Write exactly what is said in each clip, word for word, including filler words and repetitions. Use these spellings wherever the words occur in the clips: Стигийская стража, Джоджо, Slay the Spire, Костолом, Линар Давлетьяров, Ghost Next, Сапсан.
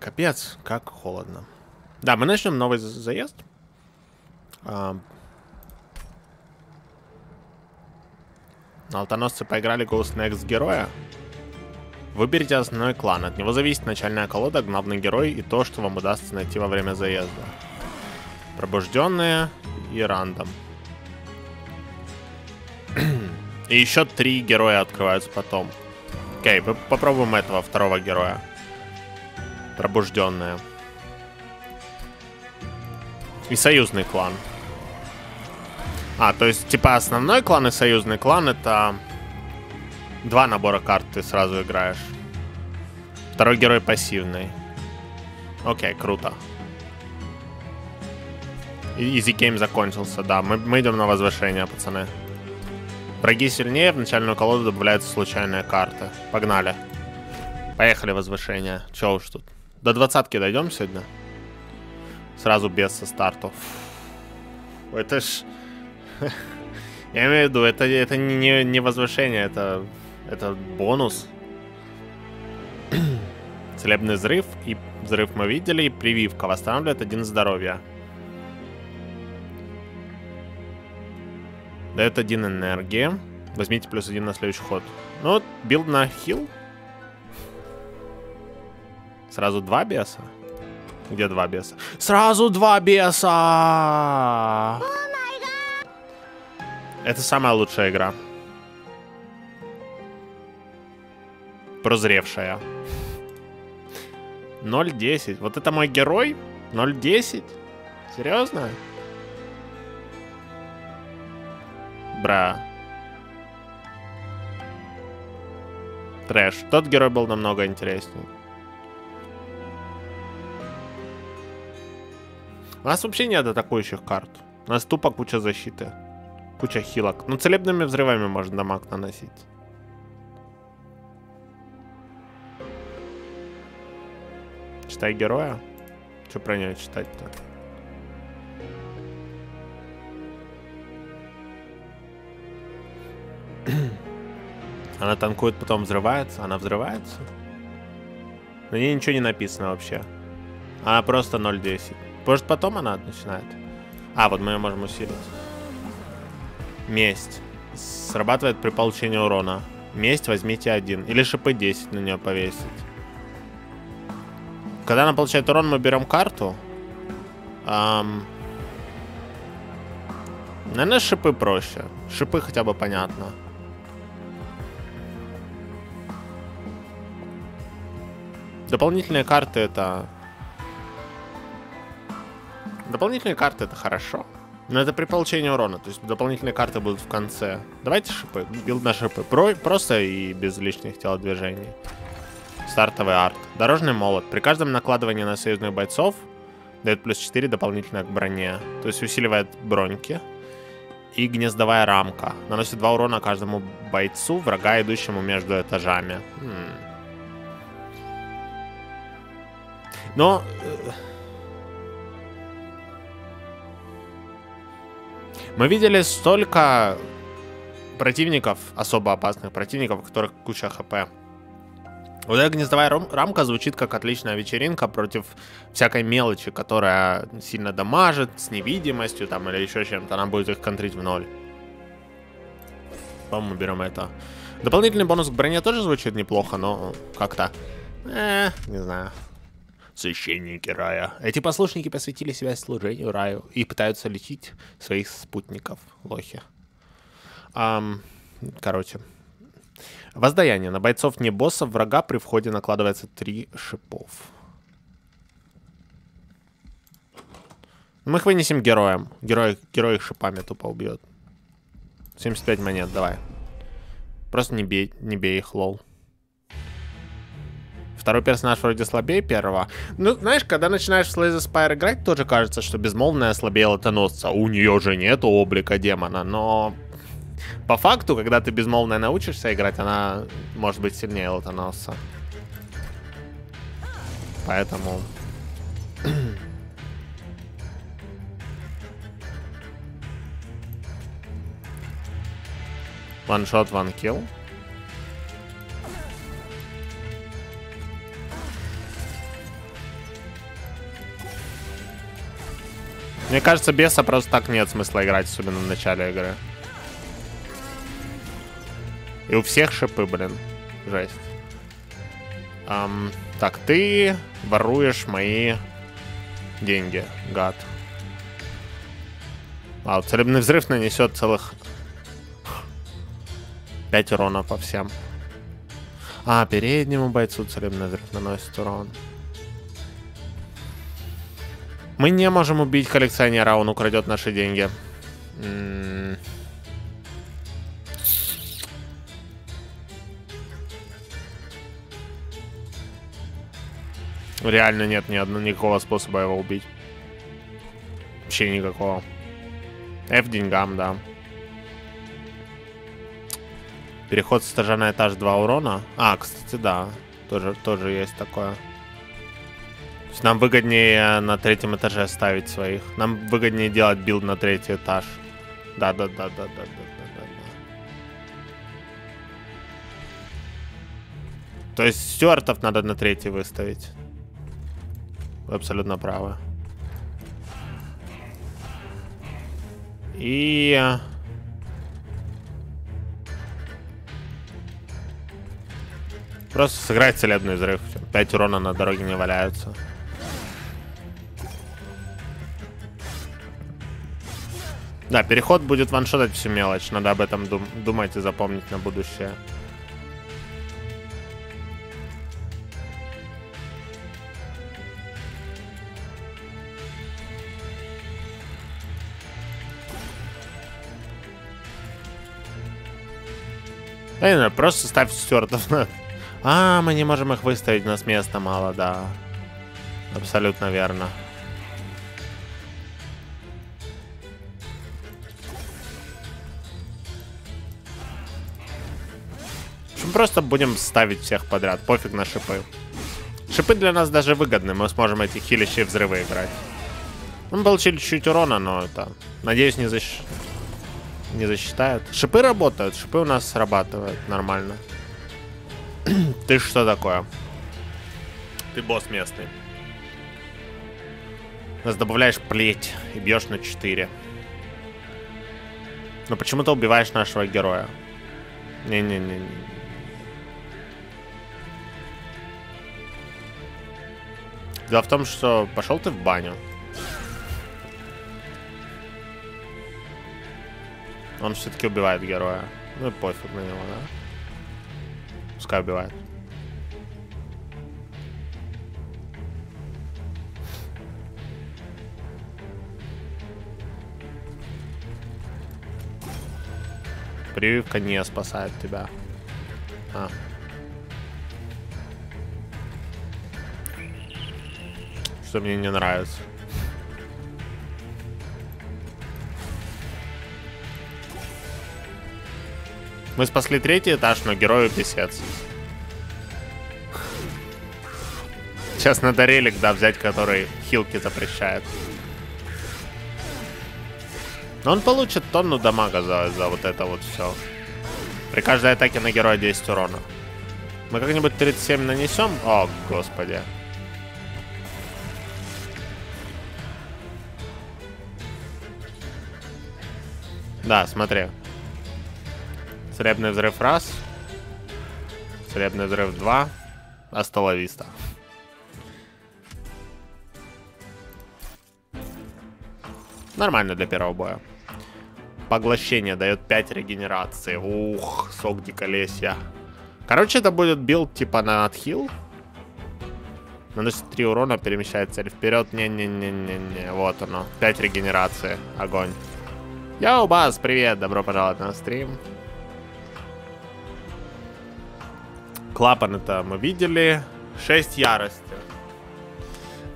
Капец, как холодно. Да, мы начнем новый заезд. А... Алтоносцы поиграли Ghost Next героя. Выберите основной клан. От него зависит начальная колода, главный герой и то, что вам удастся найти во время заезда. Пробужденные и рандом. И еще три героя открываются потом. Окей, попробуем этого второго героя. Пробужденные. И союзный клан. А, то есть, типа, основной клан и союзный клан — это два набора карт ты сразу играешь. Второй герой пассивный. Окей, круто. Easy game закончился, да. Мы, мы идем на возвышение, пацаны. Враги сильнее, в начальную колоду добавляются случайные карты. Погнали. Поехали, возвышение. Че уж тут. До двадцатки дойдем сегодня? Сразу без со старту. Это ж... Я имею в виду, это, это не, не возвышение, это, это бонус. Целебный взрыв, и взрыв мы видели, и прививка восстанавливает один здоровья. Дает один энергии. Возьмите плюс один на следующий ход. Ну, вот, билд на хил. Сразу два беса? Где два беса? Сразу два беса! Это самая лучшая игра. Прозревшая. ноль десять. Вот это мой герой? ноль десять? Серьезно? Бра. Трэш. Тот герой был намного интереснее. У нас вообще нет атакующих карт. У нас тупо куча защиты. Куча хилок. Но целебными взрывами можно дамаг наносить. Читай героя. Что про нее читать-то? Она танкует, потом взрывается. Она взрывается? На ней ничего не написано вообще. Она просто ноль десять. Может, потом она начинает? А, вот мы ее можем усилить. Месть. Срабатывает при получении урона. Месть возьмите один. Или шипы десять на нее повесить. Когда она получает урон, мы берем карту. Эм... Наверное, шипы проще. Шипы хотя бы понятно. Дополнительные карты — это... Дополнительные карты — это хорошо. Но это при получении урона, то есть дополнительные карты будут в конце. Давайте шипы, билд на шипы. Про, просто и без лишних телодвижений. Стартовый арт. Дорожный молот. При каждом накладывании на союзных бойцов дает плюс четыре дополнительно к броне. То есть усиливает броньки. И гнездовая рамка. Наносит два урона каждому бойцу, врага, идущему между этажами. Хм. Но... Мы видели столько противников, особо опасных противников, у которых куча хп. Вот эта гнездовая рамка звучит как отличная вечеринка против всякой мелочи, которая сильно дамажит, с невидимостью там или еще чем-то. Она будет их контрить в ноль. По-моему, берем это. Дополнительный бонус к броне тоже звучит неплохо, но как-то... Э, не знаю. Священники рая. Эти послушники посвятили себя служению раю и пытаются лечить своих спутников. Лохи. Эм, короче. Воздаяние. На бойцов не боссов врага при входе накладывается три шипов. Мы их вынесем героем. Герой, герой их шипами тупо убьет. семьдесят пять монет, давай. Просто не бей, не бей их, лол. Второй персонаж вроде слабее первого. Ну, знаешь, когда начинаешь в Slay the Spire играть, тоже кажется, что безмолвная слабее лотоносца. У нее же нет облика демона, но... По факту, когда ты безмолвная научишься играть, она может быть сильнее лотоносца. Поэтому... Ваншот, ванкилл. Мне кажется, беса просто так нет смысла играть, особенно в начале игры. И у всех шипы, блин. Жесть. Эм, так, ты воруешь мои деньги, гад. Вау, целебный взрыв нанесет целых пять урона по всем. А, переднему бойцу целебный взрыв наносит урон. Мы не можем убить коллекционера, он украдет наши деньги. М-м-м. Реально нет ни одного, никакого способа его убить. Вообще никакого. F деньгам, да. Переход с этажа на этаж два урона. А, кстати, да. Тоже, тоже есть такое. То есть нам выгоднее на третьем этаже ставить своих. Нам выгоднее делать билд на третий этаж. Да-да-да-да-да-да-да. То есть стюартов надо на третий выставить. Вы абсолютно правы. И... просто сыграть целебный взрыв. пять урона на дороге не валяются. Да, переход будет ваншотать всю мелочь. Надо об этом дум думать и запомнить на будущее. Да не знаю, просто ставь стюартов на... А, мы не можем их выставить, у нас места мало, да. Абсолютно верно. В общем, просто будем ставить всех подряд, пофиг на шипы. Шипы для нас даже выгодны, мы сможем эти хилящие взрывы играть. Мы получили чуть-чуть урона, но это... Надеюсь, не, защ... не засчитают. Шипы работают, шипы у нас срабатывают нормально. Ты что такое? Ты босс местный. Нас добавляешь плеть и бьешь на четыре. Но почему-то убиваешь нашего героя. Не-не-не. Дело в том, что пошел ты в баню. Он все-таки убивает героя. Ну и пофиг на него, да? Пускай убивает. Прививка не спасает тебя. А. Что мне не нравится. Мы спасли третий этаж, но герою писец. Сейчас надо релик, да, взять, который хилки запрещает. Но он получит тонну дамага за, за вот это вот все. При каждой атаке на героя десять урона. Мы как-нибудь тридцать семь нанесем? О, господи. Да, смотри. Целебный взрыв раз, целебный взрыв два, остоловиста. Нормально для первого боя. Поглощение дает пять регенерации. Ух, сок диколесья. Короче, это будет билд типа на отхил. Наносит три урона, перемещает цель вперед. Не-не-не-не-не, вот оно. пять регенерации, огонь. Йоу, Бас, привет, добро пожаловать на стрим. Клапан это мы видели. шесть ярости.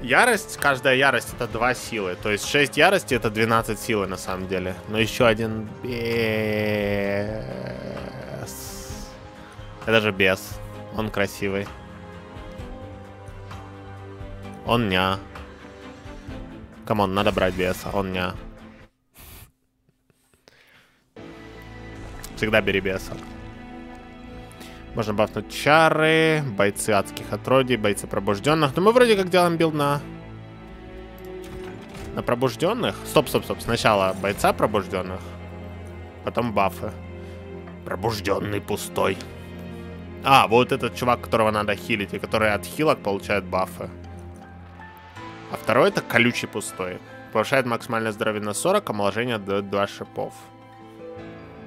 Ярость, каждая ярость это два силы. То есть шесть ярости это двенадцать силы на самом деле. Но еще один бес. Это же бес. Он красивый. Он ня. Камон, надо брать беса. Он ня. Всегда бери беса. Можно бафнуть чары, бойцы адских отродий, бойцы пробужденных. Но мы вроде как делаем билд на На пробужденных? Стоп, стоп, стоп. Сначала бойца пробужденных, потом бафы. Пробужденный пустой. А, вот этот чувак, которого надо хилить, и который от хилок получает бафы. А второй это колючий пустой. Повышает максимальное здоровье на сорок, омоложение дает два шипов.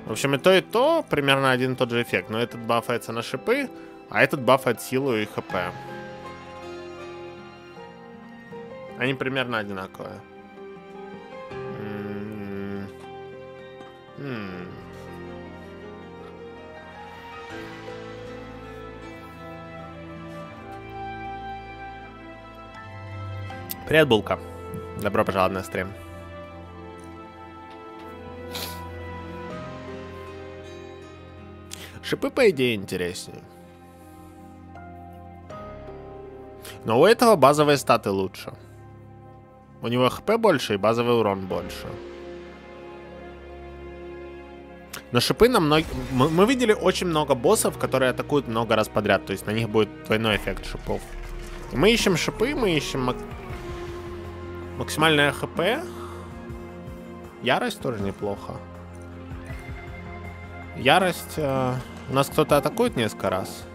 В общем, и то, и то примерно один и тот же эффект. Но этот бафается на шипы, а этот бафает силу и хп. Они примерно одинаковые. М-м-м. М-м. Привет, Булка. Добро пожаловать на стрим. Шипы, по идее, интереснее. Но у этого базовые статы лучше. У него хп больше и базовый урон больше. Но шипы на многие... Мы видели очень много боссов, которые атакуют много раз подряд. То есть на них будет двойной эффект шипов. И мы ищем шипы, мы ищем мак... максимальное хп. Ярость тоже неплохо. Ярость... Э... У нас кто-то атакует несколько раз.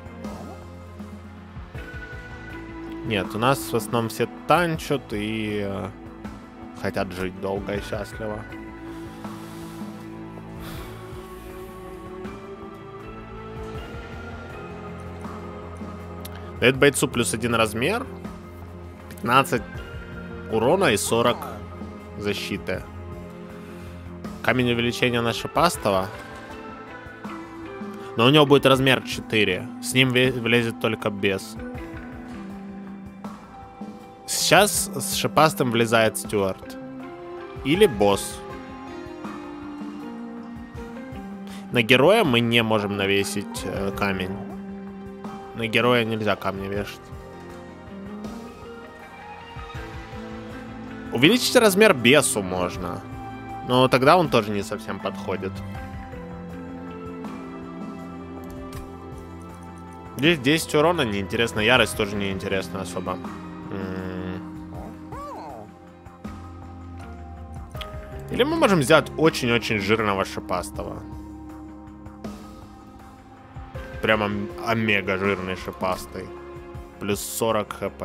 Нет, у нас в основном все танчат и э, хотят жить долго и счастливо. Дает бойцу плюс один размер, пятнадцать урона и сорок защиты. Камень увеличения на шипастого. Но у него будет размер четыре. С ним влезет только без. Сейчас с шипастым влезает Стюарт. Или босс. На героя мы не можем навесить э, камень. На героя нельзя камни вешать. Увеличить размер бесу можно. Но тогда он тоже не совсем подходит. Здесь десять урона неинтересно. Ярость тоже неинтересна особо. Или мы можем взять очень-очень жирного шипастого. Прямо омега жирный шипастый. Плюс сорок хп.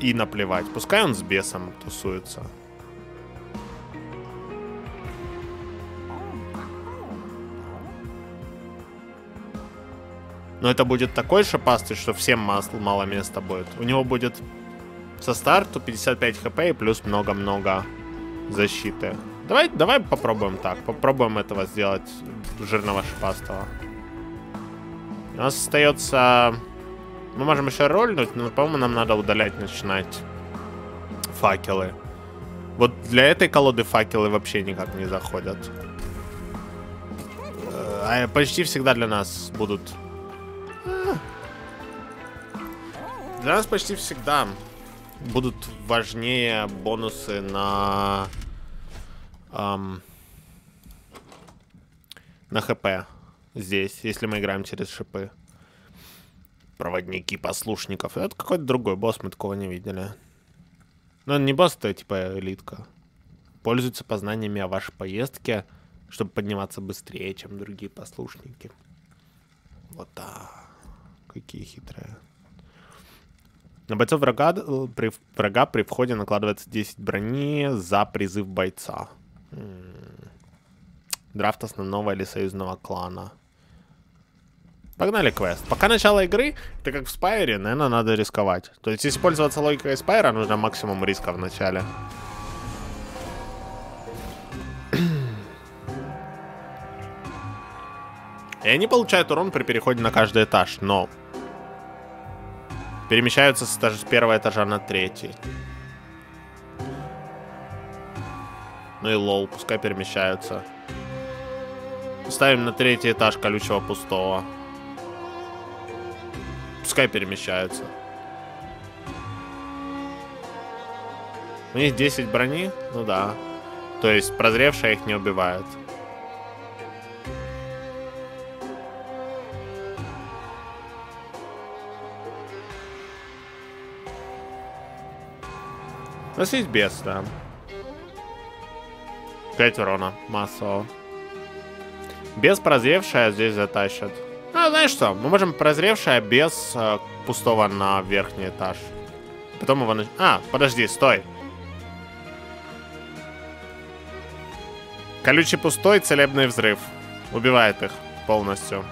И наплевать. Пускай он с бесом тусуется. Но это будет такой шипастый, что всем мало места будет. У него будет... Со старту пятьдесят пять хп и плюс много-много защиты. Давай, давай попробуем так. Попробуем этого сделать жирного шипастого. У нас остается... Мы можем еще рольнуть, но, по-моему, нам надо удалять начинать факелы. Вот для этой колоды факелы вообще никак не заходят. А почти всегда для нас будут... Для нас почти всегда... Будут важнее бонусы на эм, на хп здесь, если мы играем через шипы. Проводники послушников. Это какой-то другой босс, мы такого не видели. Но он не босс, это типа элитка. Пользуется познаниями о вашей поездке, чтобы подниматься быстрее, чем другие послушники. Вот так. Какие хитрые. На бойцов врага при, врага при входе накладывается десять брони за призыв бойца. М-м-м. Драфт основного или союзного клана. Погнали квест. Пока начало игры, так как в Спайре, наверное, надо рисковать. То есть, если пользоваться логикой Спайра, нужно максимум риска в начале. И они получают урон при переходе на каждый этаж, но... Перемещаются с, этаж, с первого этажа на третий. Ну и лол, пускай перемещаются. Ставим на третий этаж колючего пустого. Пускай перемещаются. У них десять брони? Ну да. То есть прозревшая их не убивает. У нас есть беста. пять урона. Массово. Без прозревшая здесь затащит. Ну, знаешь что? Мы можем прозревшая без э, пустого на верхний этаж. Потом его... А, подожди, стой. Колючий пустой, целебный взрыв. Убивает их полностью.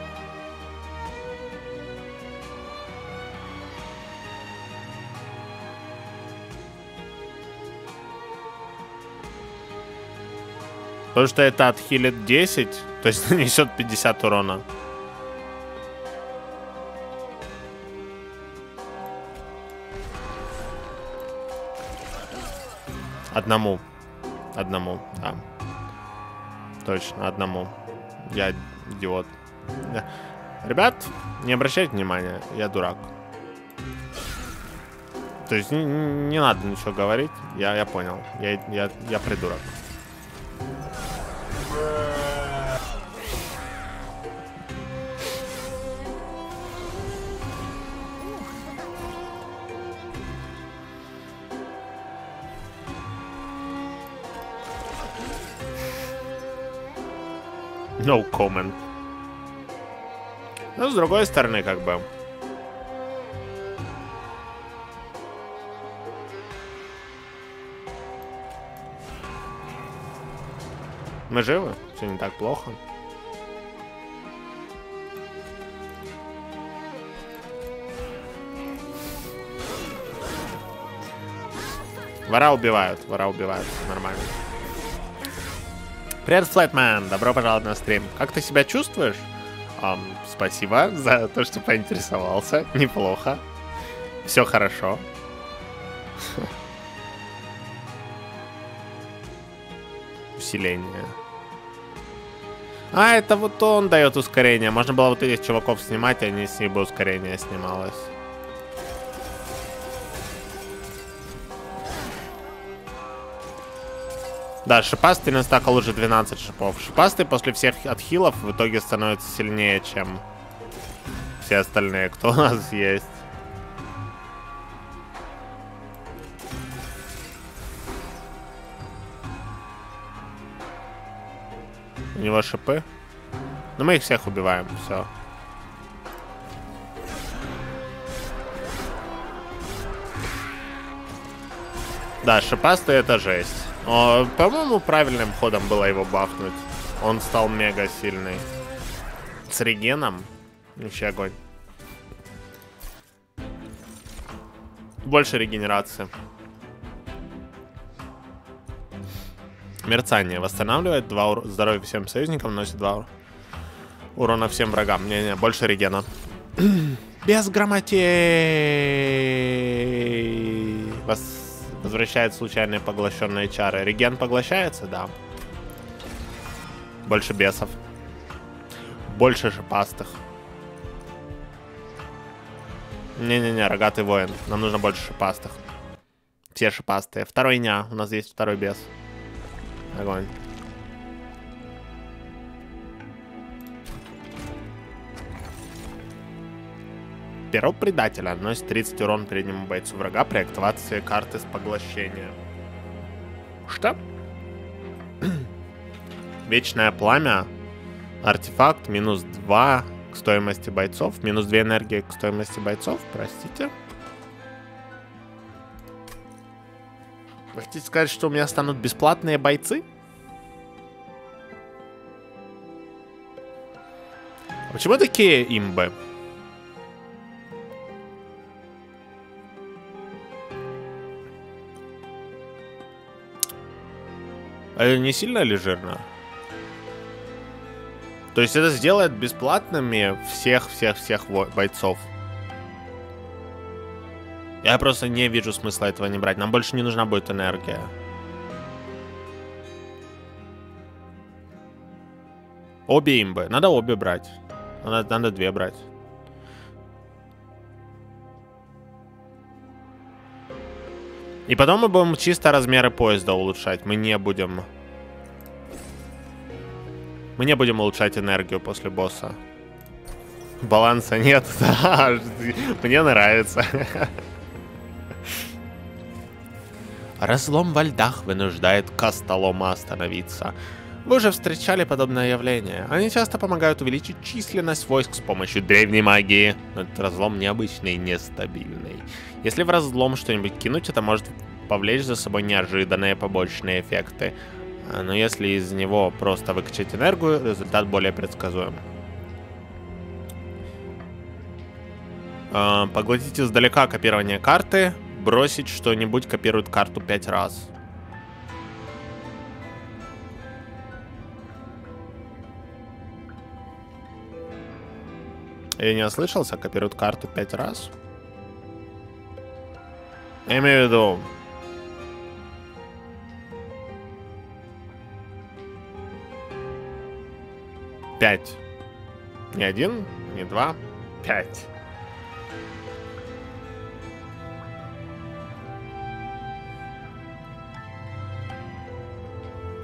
Потому что это отхилит десять, то есть нанесет пятьдесят урона. Одному. Одному, да. Точно, одному. Я идиот. Да. Ребят, не обращайте внимания, я дурак. То есть не, не надо ничего говорить, я, я понял. Я, я, я придурок. No comment. Но с другой стороны, как бы. Мы живы, все не так плохо. Вора убивают, вора убивают, нормально. Привет, Флайтмен, добро пожаловать на стрим. Как ты себя чувствуешь? Um, спасибо за то, что поинтересовался. Неплохо. Все хорошо. Усиление. А, это вот он дает ускорение. Можно было вот этих чуваков снимать, а не с них бы ускорение снималось. Да, шипастый на стакал уже двенадцать шипов. Шипастый после всех отхилов в итоге становится сильнее, чем все остальные, кто у нас есть. У него шипы. Но мы их всех убиваем, все. Да, шипастый это жесть. По-моему, правильным ходом было его бахнуть. Он стал мега сильный. С регеном. Вообще огонь. Больше регенерации. Мерцание. Восстанавливает два ур... здоровья всем союзникам, носит два ур... урона всем врагам. Не-не, больше регена. Без грамотей. Вос... Возвращает случайные поглощенные чары. Реген поглощается? Да. Больше бесов. Больше шипастых. Не-не-не, рогатый воин. Нам нужно больше шипастых. Все шипастые. Второй ня. У нас есть второй бес. Огонь. Перо предателя наносит тридцать урон переднему бойцу врага при активации карты с поглощением. Что? Вечное пламя. Артефакт минус два к стоимости бойцов. Минус две энергии к стоимости бойцов. Простите. Вы хотите сказать, что у меня станут бесплатные бойцы? А почему такие имбы? Это не сильно ли жирно? То есть это сделает бесплатными всех-всех-всех бойцов. Я просто не вижу смысла этого не брать. Нам больше не нужна будет энергия. Обе имбы. Надо обе брать. Надо, надо две брать. И потом мы будем чисто размеры поезда улучшать. Мы не будем... Мы не будем улучшать энергию после босса. Баланса нет. Мне нравится. Разлом во льдах вынуждает Костолома остановиться. Вы уже встречали подобное явление. Они часто помогают увеличить численность войск с помощью древней магии. Но этот разлом необычный и нестабильный. Если в разлом что-нибудь кинуть, это может повлечь за собой неожиданные побочные эффекты. Но если из него просто выкачать энергию, результат более предсказуем. Поглотить издалека копирование карты. Бросить что-нибудь копирует карту пять раз. Я не ослышался, копирует карту пять раз. Я имею в виду... пять. Не один, не два, пять.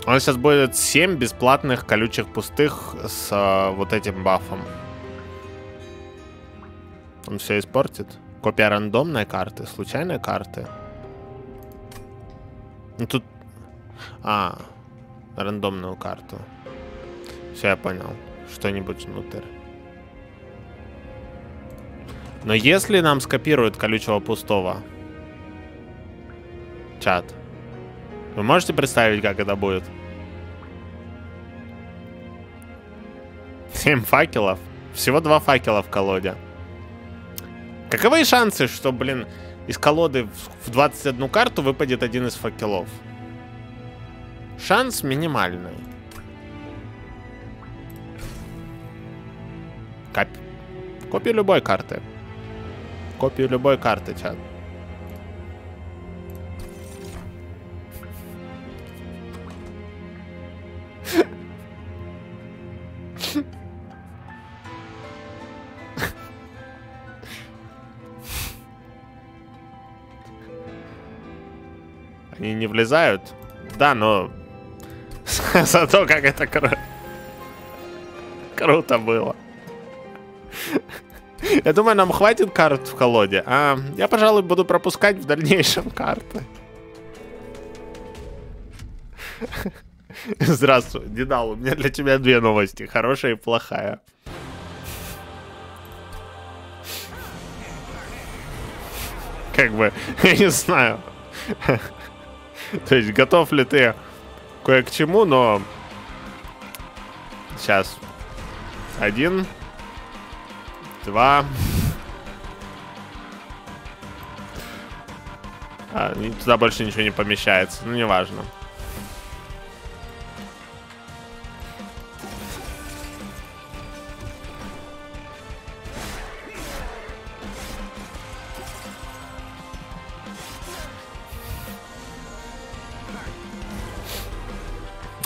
У нас сейчас будет семь бесплатных колючих пустых с а, вот этим бафом. Он все испортит. Копия рандомной карты, случайной карты. Ну тут... А, рандомную карту. Все, я понял. Что-нибудь внутрь. Но если нам скопируют колючего пустого... Чат. Вы можете представить, как это будет? семь факелов. Всего два факела в колоде. Каковы шансы, что, блин, из колоды в двадцать одну карту выпадет один из факелов? Шанс минимальный. Коп... Копию любой карты. Копию любой карты, чат. Они не влезают? Да, но... Зато как это круто. Круто было. Я думаю, нам хватит карт в колоде. А я, пожалуй, буду пропускать в дальнейшем карты. Здравствуй, Дедал, у меня для тебя две новости. Хорошая и плохая. Как бы, я не знаю. То есть, готов ли ты кое к чему, но... Сейчас. Один. Два. А, туда больше ничего не помещается. Ну, неважно.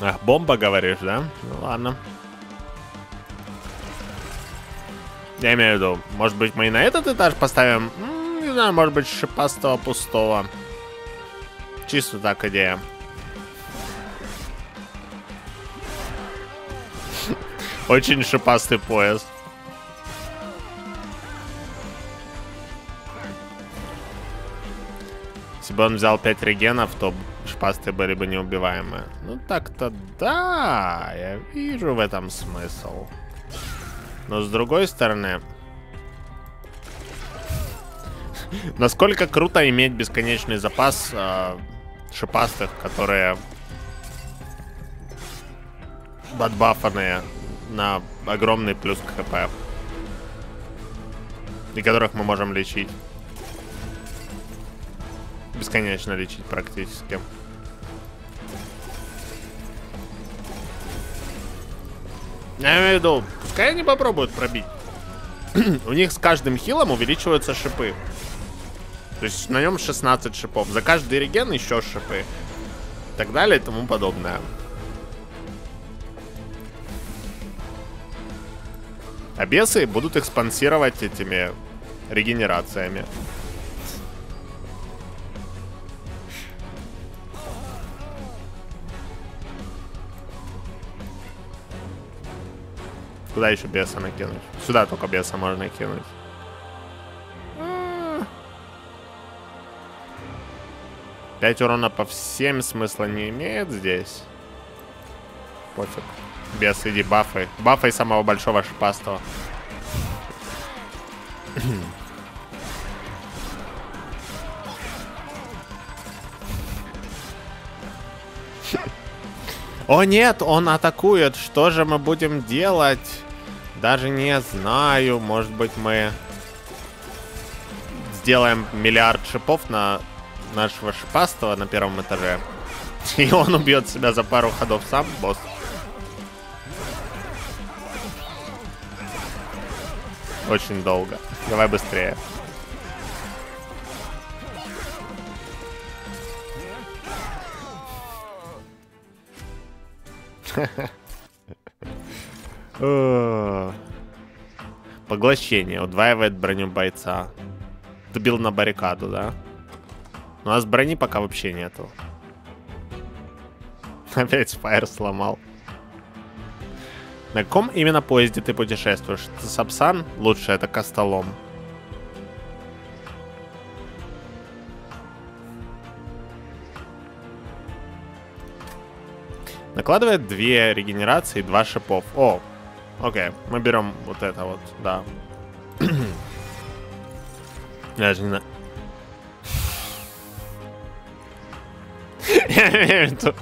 Ах, бомба, говоришь, да? Ну, ладно. Я имею в виду, может быть, мы и на этот этаж поставим? М-м, не знаю, может быть, шипастого пустого. Чисто так идея. Очень шипастый пояс. Если бы он взял пять регенов, то шпасты были бы неубиваемые. Ну так-то да, я вижу в этом смысл. Но с другой стороны, насколько круто иметь бесконечный запас э, шипастых, которые отбафаны на огромный плюс к хп. И которых мы можем лечить. Бесконечно лечить практически. Я имею в виду, пускай они попробуют пробить. У них с каждым хилом увеличиваются шипы. То есть на нем шестнадцать шипов. За каждый реген еще шипы. И так далее и тому подобное. А бесы будут их спонсировать этими регенерациями. Куда еще беса накинуть? Сюда только беса можно кинуть. пять урона по всем смысла не имеет здесь. Пофиг. Без, иди бафы. Бафы самого большого шипастого. О нет, он атакует. Что же мы будем делать? Даже не знаю. Может быть, мы сделаем миллиард шипов на нашего шипастого на первом этаже. И он убьет себя за пару ходов сам, босс. Очень долго. Давай быстрее. Поглощение удваивает броню бойца. Ты бил на баррикаду, да? У нас брони пока вообще нету. Опять Спайр сломал. На каком именно поезде ты путешествуешь? Сапсан? Лучше это Костолом. Накладывает две регенерации и два шипов. О, окей. Мы берем вот это вот, да. Даже не знаю. Я имею в виду.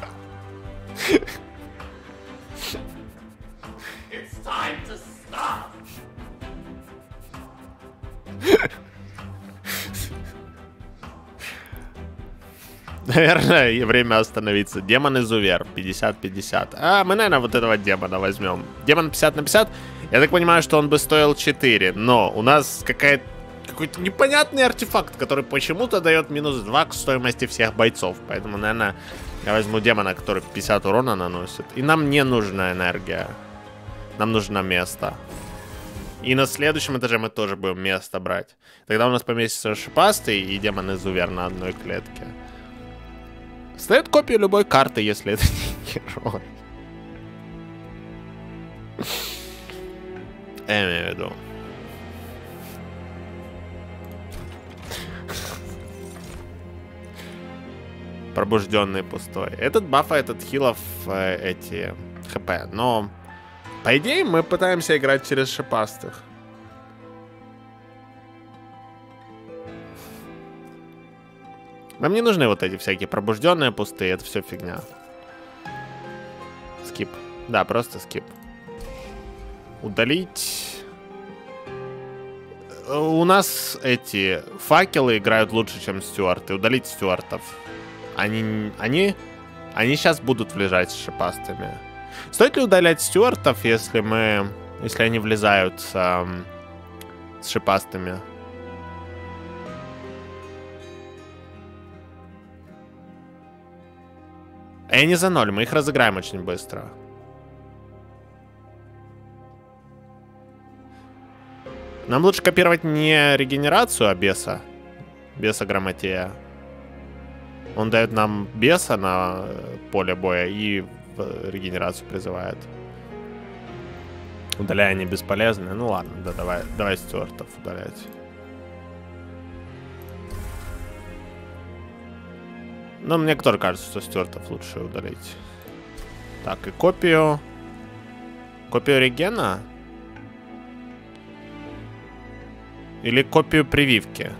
Наверное, время остановиться. Демон-изувер. пятьдесят пятьдесят. А, мы, наверное, вот этого демона возьмем. Демон пятьдесят на пятьдесят. Я так понимаю, что он бы стоил четыре. Но у нас какая-то... какой-то непонятный артефакт, который почему-то дает минус два к стоимости всех бойцов. Поэтому, наверное, я возьму демона, который пятьдесят урона наносит. И нам не нужна энергия. Нам нужно место. И на следующем этаже мы тоже будем место брать. Тогда у нас поместится шипастый и демон-изувер на одной клетке. Стоит копию любой карты, если это не герой. Я имею в виду. Пробужденный пустой. Этот баф, этот хилов, э, эти хп. Но, по идее, мы пытаемся играть через шипастых. Нам не нужны вот эти всякие пробужденные пустые. Это все фигня. Скип. Да, просто скип. Удалить. У нас эти факелы играют лучше, чем стюарты. Удалить стюартов. Они, они, они сейчас будут влезать с шипастыми. Стоит ли удалять стюартов, если мы, если они влезают с, эм, с шипастыми? И они за ноль, мы их разыграем очень быстро. Нам лучше копировать не регенерацию, а беса. Беса Грамотея. Он дает нам беса на поле боя и регенерацию призывает. Удаляя они бесполезны. Ну ладно, да, давай, давай стюартов удалять. Но мне тоже кажется, что стюартов лучше удалить. Так, и копию. Копию регена? Или копию прививки?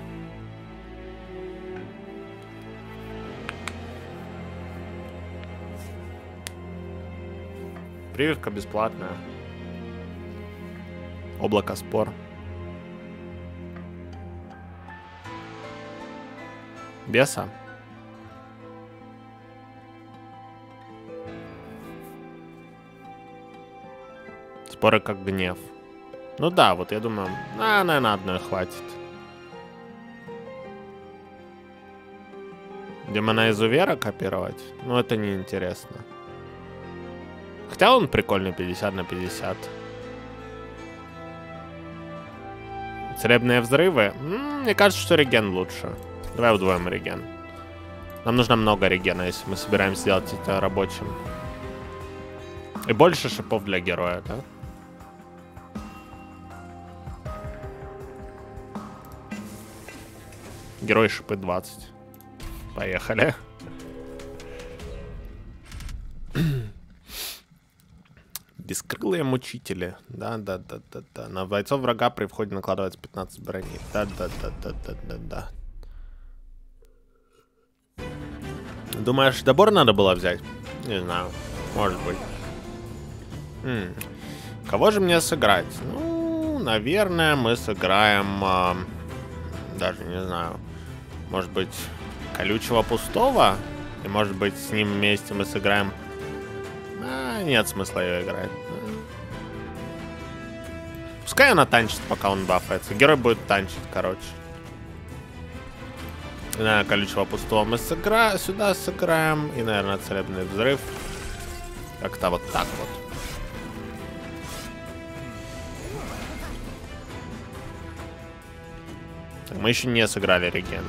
Прививка бесплатная. Облако спор. Беса? Споры как гнев. Ну да, вот я думаю, а, наверное, одной хватит. Демона-изувера копировать? Ну, это неинтересно. Хотя он прикольный, пятьдесят на пятьдесят. Целебные взрывы? М-м, мне кажется, что реген лучше. Давай удвоим реген. Нам нужно много регена, если мы собираемся делать это рабочим. И больше шипов для героя, да? Герой шипы двадцать. Поехали. бескрылые мучители. Да-да-да-да-да. На бойцов врага при входе накладывается пятнадцать брони. Да-да-да-да-да-да-да. Думаешь, добор надо было взять? Не знаю. Может быть. М-м. Кого же мне сыграть? Ну, наверное, мы сыграем... Э, даже не знаю. Может быть, колючего пустого? И может быть, с ним вместе мы сыграем... А, нет смысла ее играть. Пускай она танчит, пока он бафается. Герой будет танчить, короче. И, наверное, колючего пустого мы сыгра... сюда сыграем. И, наверное, целебный взрыв. Как-то вот так вот. Так, мы еще не сыграли реген.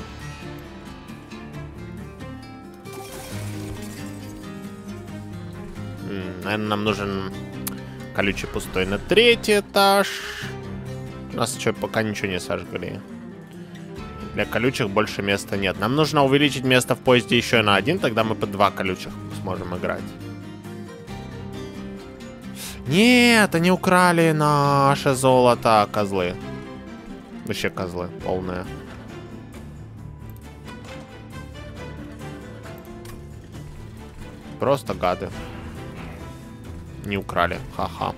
Наверное, нам нужен колючий пустой на третий этаж. У нас еще пока ничего не сожгли. Для колючих больше места нет. Нам нужно увеличить место в поезде еще на один, тогда мы по два колючих сможем играть. Нет, они украли наше золото, козлы. Вообще козлы, полные. Просто гады. Не украли, ха-ха.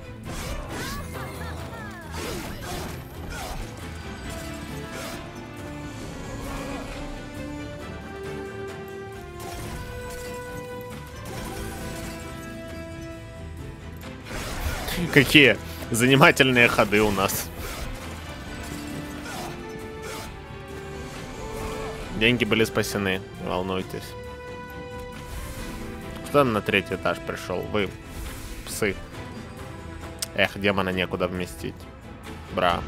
Какие занимательные ходы у нас. Деньги были спасены, не волнуйтесь. Кто на третий этаж пришел? Вы. Псы. Эх, демона некуда вместить. Бра.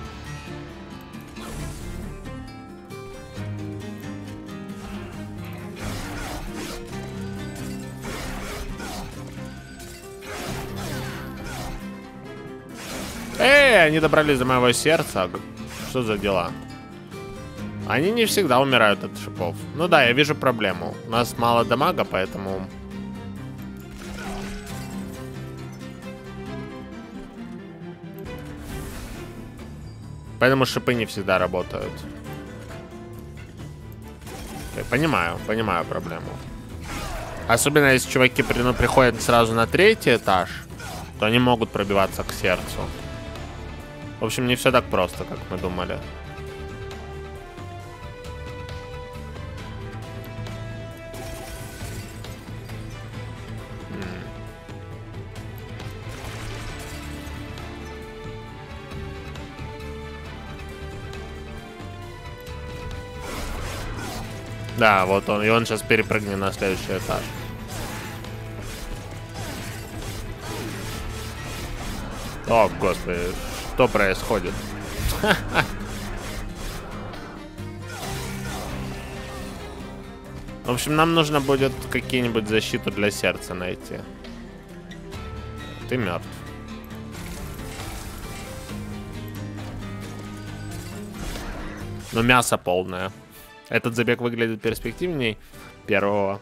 Эй, они добрались до моего сердца. Что за дела? Они не всегда умирают от шипов. Ну да, я вижу проблему. У нас мало дамага, поэтому... Поэтому шипы не всегда работают. Я понимаю, понимаю проблему. Особенно если чуваки при, ну, приходят сразу на третий этаж, то они могут пробиваться к сердцу. В общем, не все так просто, как мы думали. Да, вот он, и он сейчас перепрыгнет на следующий этаж. О, господи, что происходит? В общем, нам нужно будет какие-нибудь защиту для сердца найти. Ты мертв. Но мясо полное. Этот забег выглядит перспективней первого.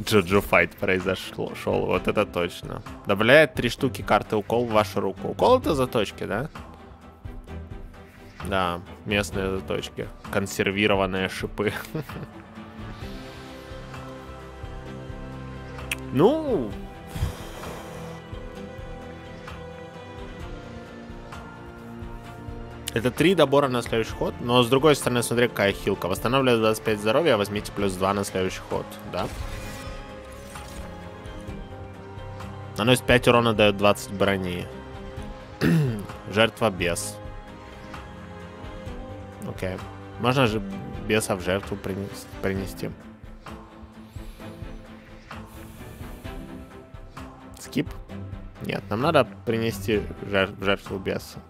Джоджо файт произошел. Вот это точно. Добавляет три штуки карты укол в вашу руку. Укол — это заточки, да? Да, местные заточки. Консервированные шипы. Ну... Это три добора на следующий ход, но с другой стороны, смотри, какая хилка. Восстанавливает двадцать пять здоровья, возьмите плюс два на следующий ход, да? Наносит пять урона, дает двадцать брони. Жертва бес. Окей. Можно же беса в жертву принести. Скип? Нет, нам надо принести в жертву беса.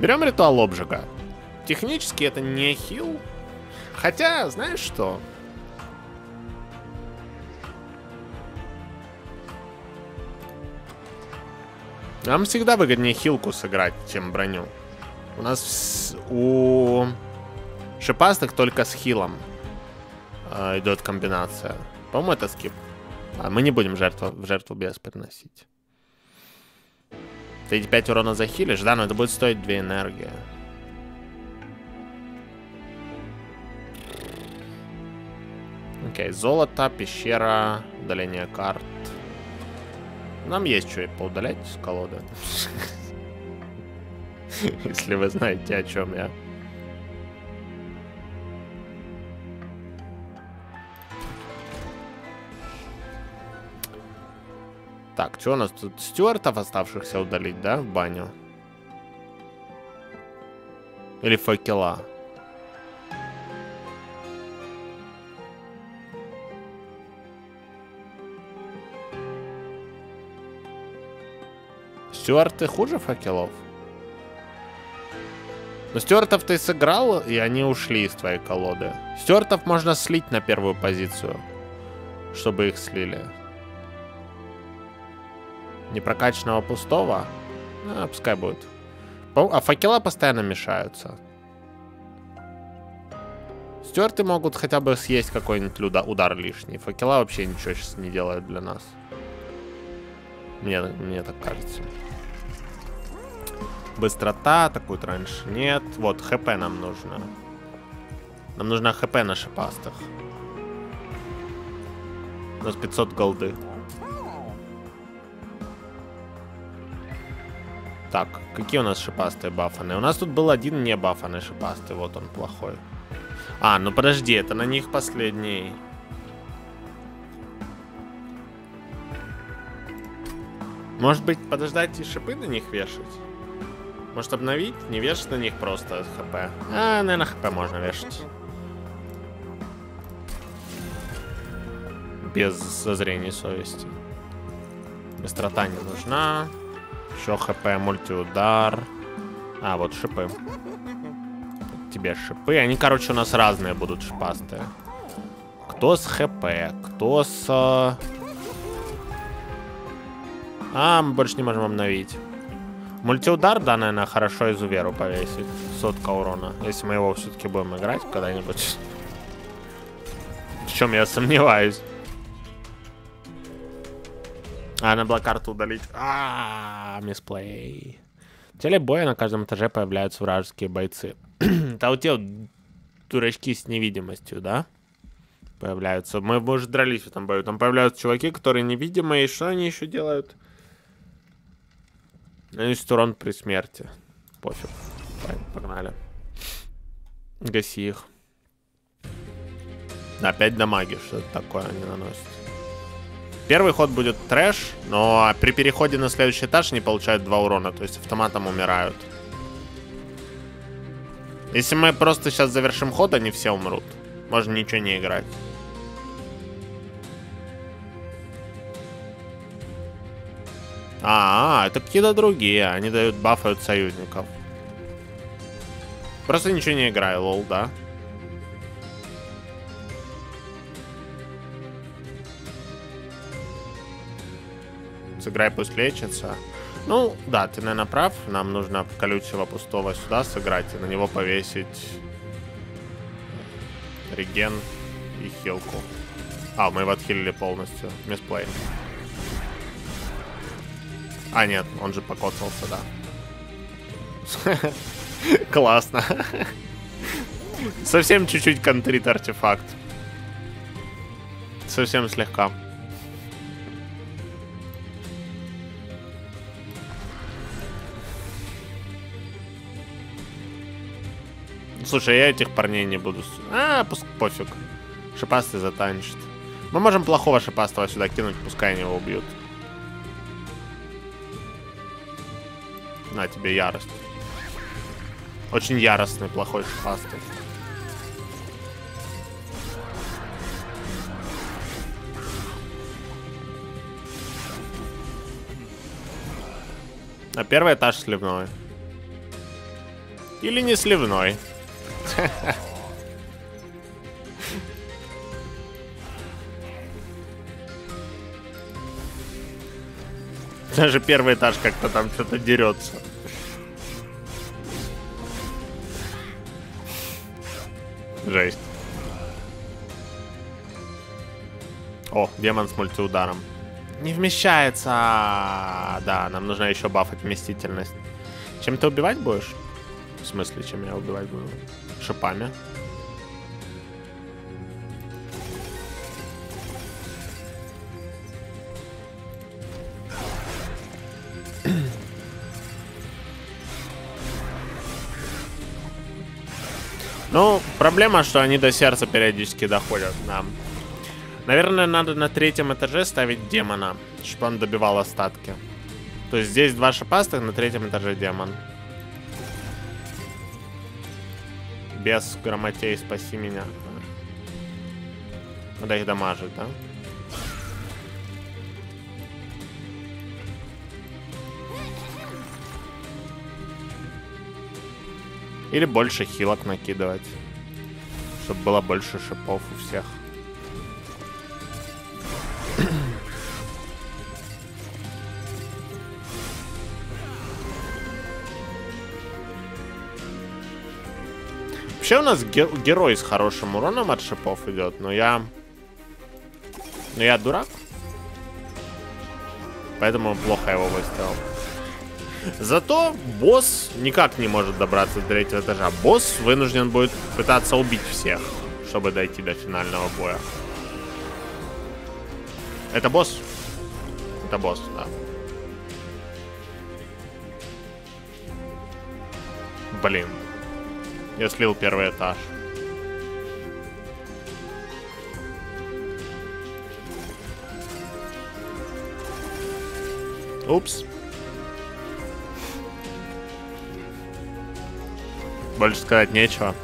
Берем ритуал обжига. Технически это не хил. Хотя, знаешь что? Нам всегда выгоднее хилку сыграть, чем броню. У нас... У Шипастых только с хилом э, идет комбинация. По-моему, это скип. А мы не будем жертву, жертву без приносить. Ты пять урона захилишь? Да, но это будет стоить две энергии. Окей, okay, золото, пещера, удаление карт. Нам есть что и поудалять с колоды. Если вы знаете, о чем я. Так, что у нас тут? Стюартов оставшихся удалить, да, в баню? Или факела? Стюарты хуже факелов? Но стюартов ты сыграл, и они ушли из твоей колоды. Стюартов можно слить на первую позицию, чтобы их слили. Непрокаченного пустого? А, пускай будет. А факела постоянно мешаются. Стюарты могут хотя бы съесть какой-нибудь удар лишний. Факела вообще ничего сейчас не делают для нас. Мне, мне так кажется. Быстрота, атакует раньше. Нет. Вот, хп нам нужно. Нам нужно хп на шипастых. У нас пятьсот голды. Так, какие у нас шипастые бафаны? У нас тут был один не бафанный шипастый. Вот он, плохой. А, ну подожди, это на них последний. Может быть, подождать и шипы на них вешать? Может, обновить? Не вешать на них просто хп. А, наверное, хп можно вешать. Без зазрений совести. Быстрота не нужна. Еще хп, мультиудар. А, вот шипы. Тебе шипы. Они, короче, у нас разные будут шипастые. Кто с хп? Кто с... А, мы больше не можем обновить. Мультиудар, да, наверное, хорошо изуверу повесить. Сотка урона. Если мы его все-таки будем играть когда-нибудь. В чем я сомневаюсь. А, надо было карту удалить. А, мисплей. В теле боя на каждом этаже появляются вражеские бойцы. Да у тебя дурачки с невидимостью, да? Появляются. Мы, может, дрались в этом бою. Там появляются чуваки, которые невидимые. И что они еще делают? Наносит урон при смерти. Пофиг. Погнали. Гаси их. Опять дамаги. Что это такое они наносят? Первый ход будет трэш, но при переходе на следующий этаж не получают два урона. То есть автоматом умирают. Если мы просто сейчас завершим ход, они все умрут. Можно ничего не играть. А, это какие-то другие. Они дают бафы от союзников. Просто ничего не играй, лол, да? Сыграй, пусть лечится. Ну, да, ты, наверное, прав. Нам нужно колючего пустого сюда сыграть и на него повесить реген и хилку. А, мы его отхилили полностью. Мисплей. А, нет, он же покоцался, да. Классно. Совсем чуть-чуть контрит артефакт. Совсем слегка. Слушай, я этих парней не буду... А, пофиг. Шипастый затанчит. Мы можем плохого шипастого сюда кинуть, пускай они его убьют. На тебе ярость. Очень яростный, плохой шипастый. А первый этаж сливной. Или не сливной. Даже первый этаж как-то там что-то дерется. Жесть. О, демон с мультиударом. Не вмещается. Да, нам нужно еще бафать вместительность. Чем ты убивать будешь? В смысле, чем я убивать буду? Шипами. Ну, проблема, что они до сердца периодически доходят нам. Наверное, надо на третьем этаже ставить демона, чтобы он добивал остатки. То есть здесь два шипастых, на третьем этаже демон. Без грамотей, спаси меня. Надо их дамажить, да? Или больше хилок накидывать, чтобы было больше шипов у всех. Вообще у нас ге герой с хорошим уроном от шипов идет, но я... Но я дурак. Поэтому плохо его выставил. Зато босс никак не может добраться до третьего этажа. Босс вынужден будет пытаться убить всех, чтобы дойти до финального боя. Это босс? Это босс, да. Блин. Я слил первый этаж. Упс. Больше сказать нечего.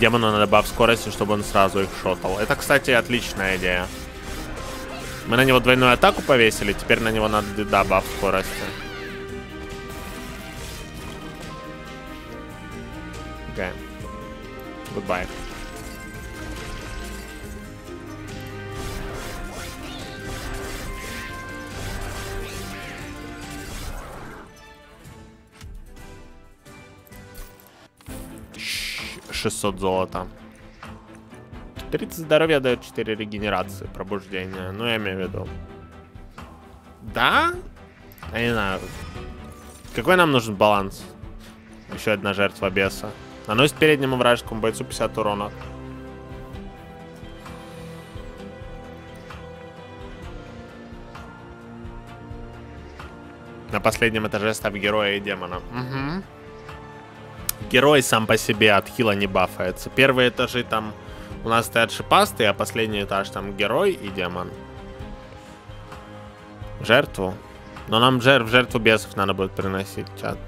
Демону надо баф скорости, чтобы он сразу их шотал. Это, кстати, отличная идея. Мы на него двойную атаку повесили, теперь на него надо, да, баф скорости. Окей. Гудбай. шестьсот золота. тридцать здоровья дает четыре регенерации, пробуждения. Ну, я имею в виду. Да? Я не знаю. Какой нам нужен баланс? Еще одна жертва беса. Наносит переднему вражескому бойцу пятьдесят урона. На последнем этаже ставь героя и демона. Угу. Герой сам по себе от хила не бафается. Первые этажи там у нас стоят шипастые, а последний этаж там герой и демон. Жертву. Но нам жертв, жертву бесов надо будет приносить, чат.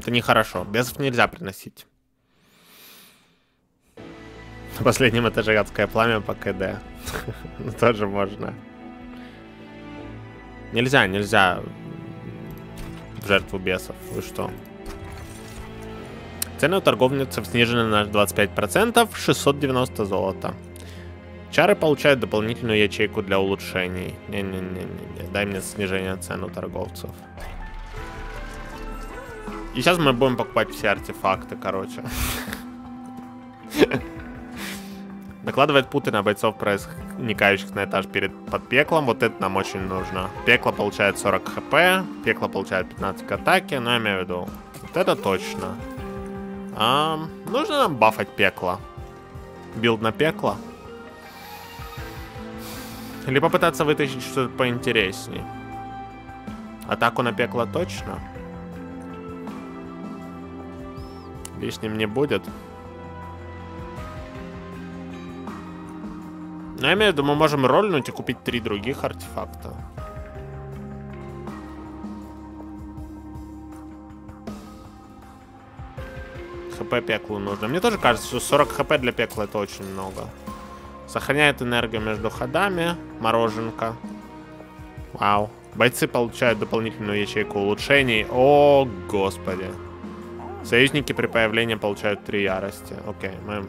Это нехорошо. Бесов нельзя приносить. На последнем этаже адское пламя по КД. Тоже можно. Нельзя, нельзя жертву бесов. Вы что? Цены у торговцев снижены на двадцать пять процентов, шестьсот девяносто золота. Чары получают дополнительную ячейку для улучшений. Не-не-не-не, дай мне снижение цен у торговцев. И сейчас мы будем покупать все артефакты, короче. Накладывает путы на бойцов, проникающих на этаж перед под пеклом. Вот это нам очень нужно. Пекло получает сорок хп, пекло получает пятнадцать к атаке, но я имею в виду. Вот это точно. А, нужно нам бафать пекло. Билд на пекло. Или попытаться вытащить что-то поинтереснее. Атаку на пекло точно. Лишним не будет. Но я имею в виду, мы можем рольнуть и купить три других артефакта. ХП пеклу нужно. Мне тоже кажется, что сорок хп для пекла это очень много. Сохраняет энергию между ходами. Мороженка. Вау. Бойцы получают дополнительную ячейку улучшений. О, господи. Союзники при появлении получают три ярости. Окей, мы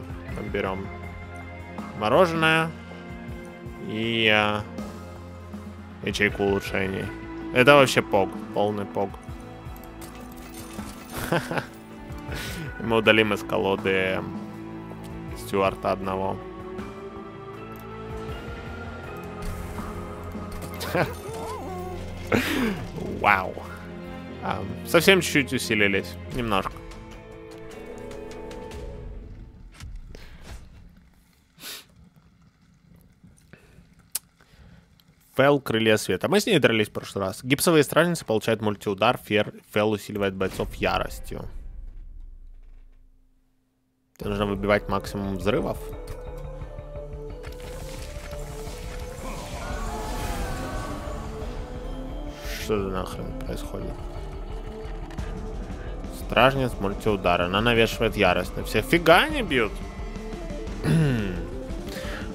берем мороженое и э, ячейку улучшений. Это вообще пог. Полный пог. Мы удалим из колоды Стюарта одного. Вау. Совсем чуть-чуть усилились. Немножко. Фэл, крылья света. Мы с ней дрались в прошлый раз. Гипсовые стражницы получают мультиудар. Фэл усиливает бойцов яростью. Тебе нужно выбивать максимум взрывов. Что за нахрен происходит? Стражниц мультиудар. Она навешивает ярость на всех. Фига не бьют.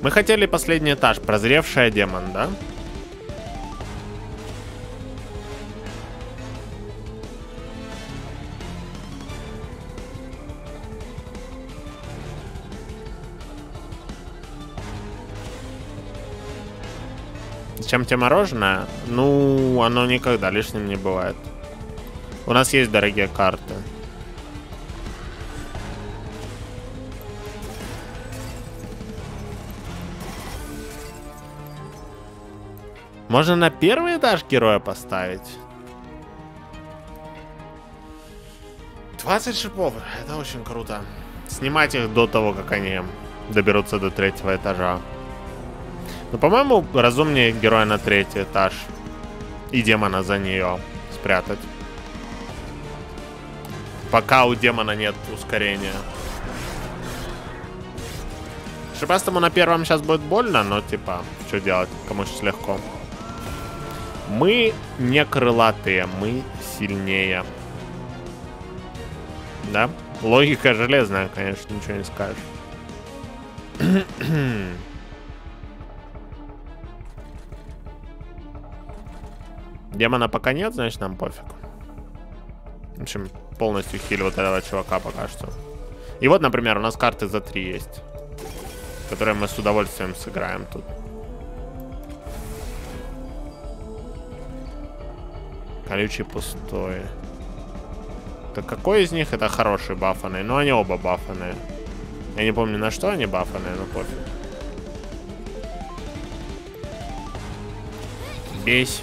Мы хотели последний этаж. Прозревшая демон, да? Чем тебе мороженое? Ну, оно никогда лишним не бывает. У нас есть дорогие карты. Можно на первый этаж героя поставить. двадцать шипов. Это очень круто. Снимать их до того, как они доберутся до третьего этажа. Ну, по-моему, разумнее героя на третий этаж и демона за нее спрятать. Пока у демона нет ускорения. Шипастому на первом сейчас будет больно, но типа, что делать, кому сейчас легко. Мы не крылатые, мы сильнее. Да? Логика железная, конечно, ничего не скажешь. Демона пока нет, значит, нам пофиг. В общем, полностью хиль вот этого чувака пока что. И вот, например, у нас карты за три есть, которые мы с удовольствием сыграем тут. Колючий пустой. Так какой из них это хороший бафаный? Ну, они оба бафаные. Я не помню, на что они бафаные, но пофиг. Бейсь.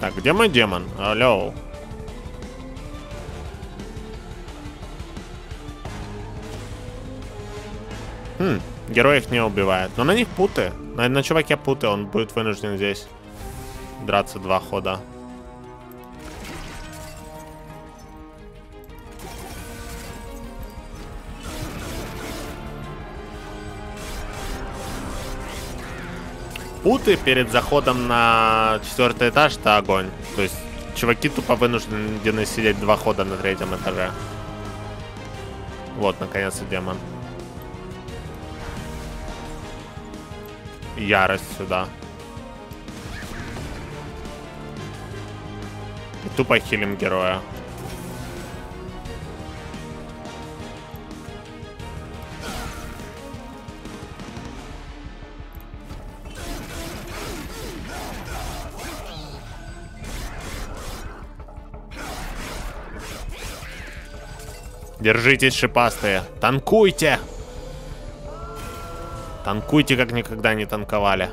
Так, где мой демон? Алло. Хм, герой их не убивает. Но на них путы. На, на чуваке путы, он будет вынужден здесь драться два хода. Путы перед заходом на четвертый этаж — это огонь. То есть чуваки тупо вынуждены сидеть два хода на третьем этаже. Вот, наконец, и демон. Ярость сюда. И тупо хилим героя. Держитесь, шипастые. Танкуйте! Танкуйте, как никогда не танковали.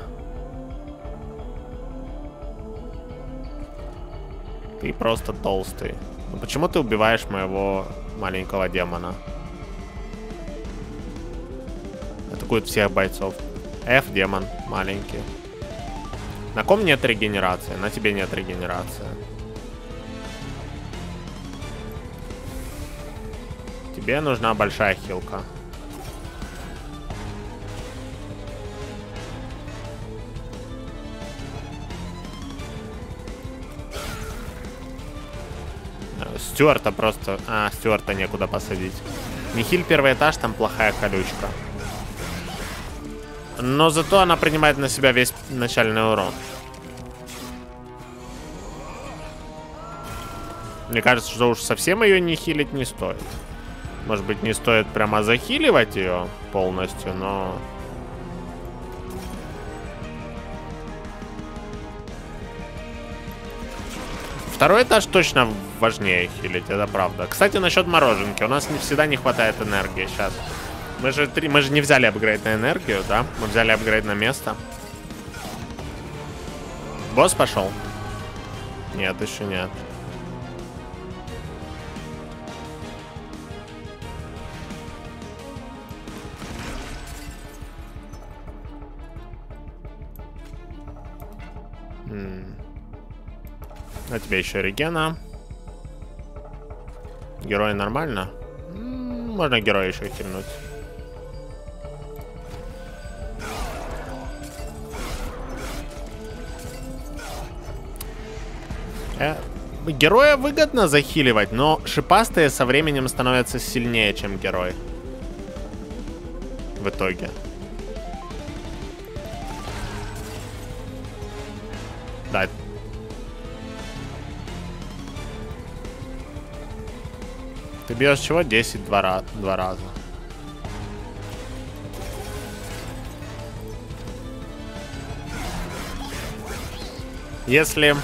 Ты просто толстый. Ну почему ты убиваешь моего маленького демона? Атакует всех бойцов. F, демон, маленький. На ком нет регенерации? На тебе нет регенерации. Тебе нужна большая хилка. Стюарта просто... А, Стюарта некуда посадить. Не хиль первый этаж, там плохая колючка. Но зато она принимает на себя весь начальный урон. Мне кажется, что уж совсем ее не хилить не стоит. Может быть, не стоит прямо захиливать ее полностью, но... Второй этаж точно важнее хилить, это правда. Кстати, насчет мороженки. У нас не всегда не хватает энергии сейчас. Мы же, три, мы же не взяли апгрейд на энергию, да? Мы взяли апгрейд на место. Босс пошел? Нет, еще нет. М-м. На тебе еще регена. Герой нормально? Можно героя еще хильнуть. Э, героя выгодно захиливать, но шипастые со временем становятся сильнее, чем герой. В итоге. Да, это... Ты бьешь чего? десять два, раз, два раза. Если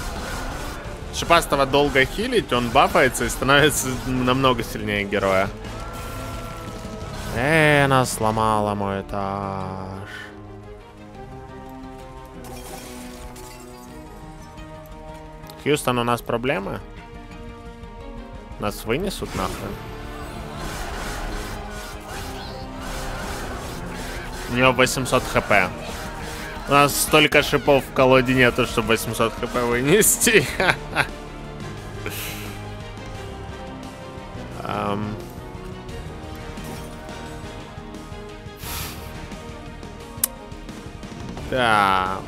шипастого долго хилить, он бафается и становится намного сильнее героя. Эээ, нас сломала мой этаж. Хьюстон, у нас проблемы? Нас вынесут нахрен. У него восемьсот хп. У нас столько шипов в колоде нету, чтобы восемьсот хп вынести. Да.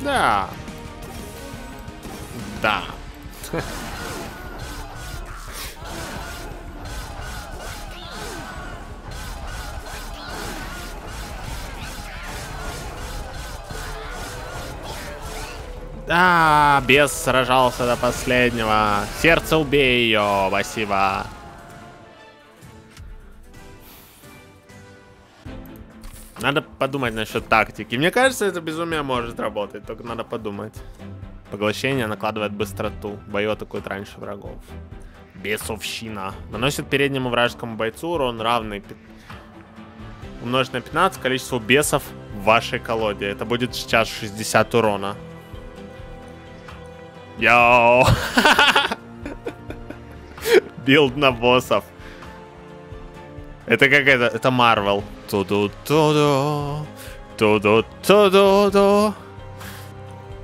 Да. Да. Да, бес сражался до последнего. Сердце, убей ее, спасибо. Надо подумать насчет тактики. Мне кажется, это безумие может работать, только надо подумать. Поглощение накладывает быстроту. Бою атакует раньше врагов. Бесовщина. Наносит переднему вражескому бойцу урон равный умножить на пятнадцать количеству бесов в вашей колоде. Это будет сейчас шестьдесят урона. Йоу! Билд на боссов. Это как это? Это Marvel. Ту-ду-ту-ду. Ту-ду-ту-ду-ду.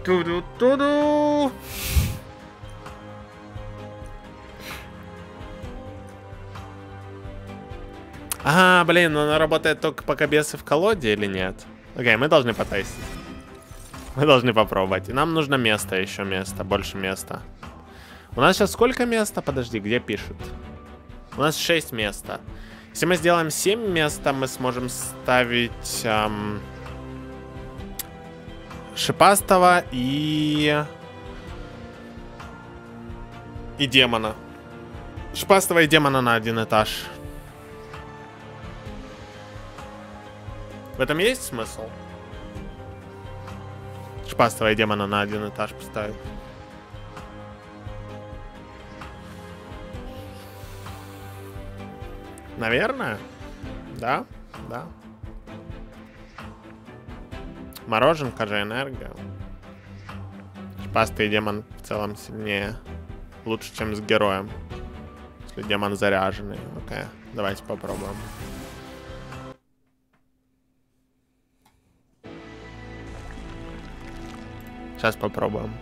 Ту-ду-ту-ду. А, блин, она работает только пока бесы в колоде или нет? Окей, мы должны потестить. Мы должны попробовать. И нам нужно место еще, место, больше места. У нас сейчас сколько места? Подожди, где пишут? У нас шесть места. Если мы сделаем семь мест, мы сможем ставить эм, шипастого и... и демона. Шипастого и демона на один этаж. В этом есть смысл? Шипастого и демона на один этаж поставить. Наверное. Да, да. Мороженка же энергия. Шипастый демон в целом сильнее. Лучше, чем с героем. Если демон заряженный. Окей, давайте попробуем. Сейчас попробуем.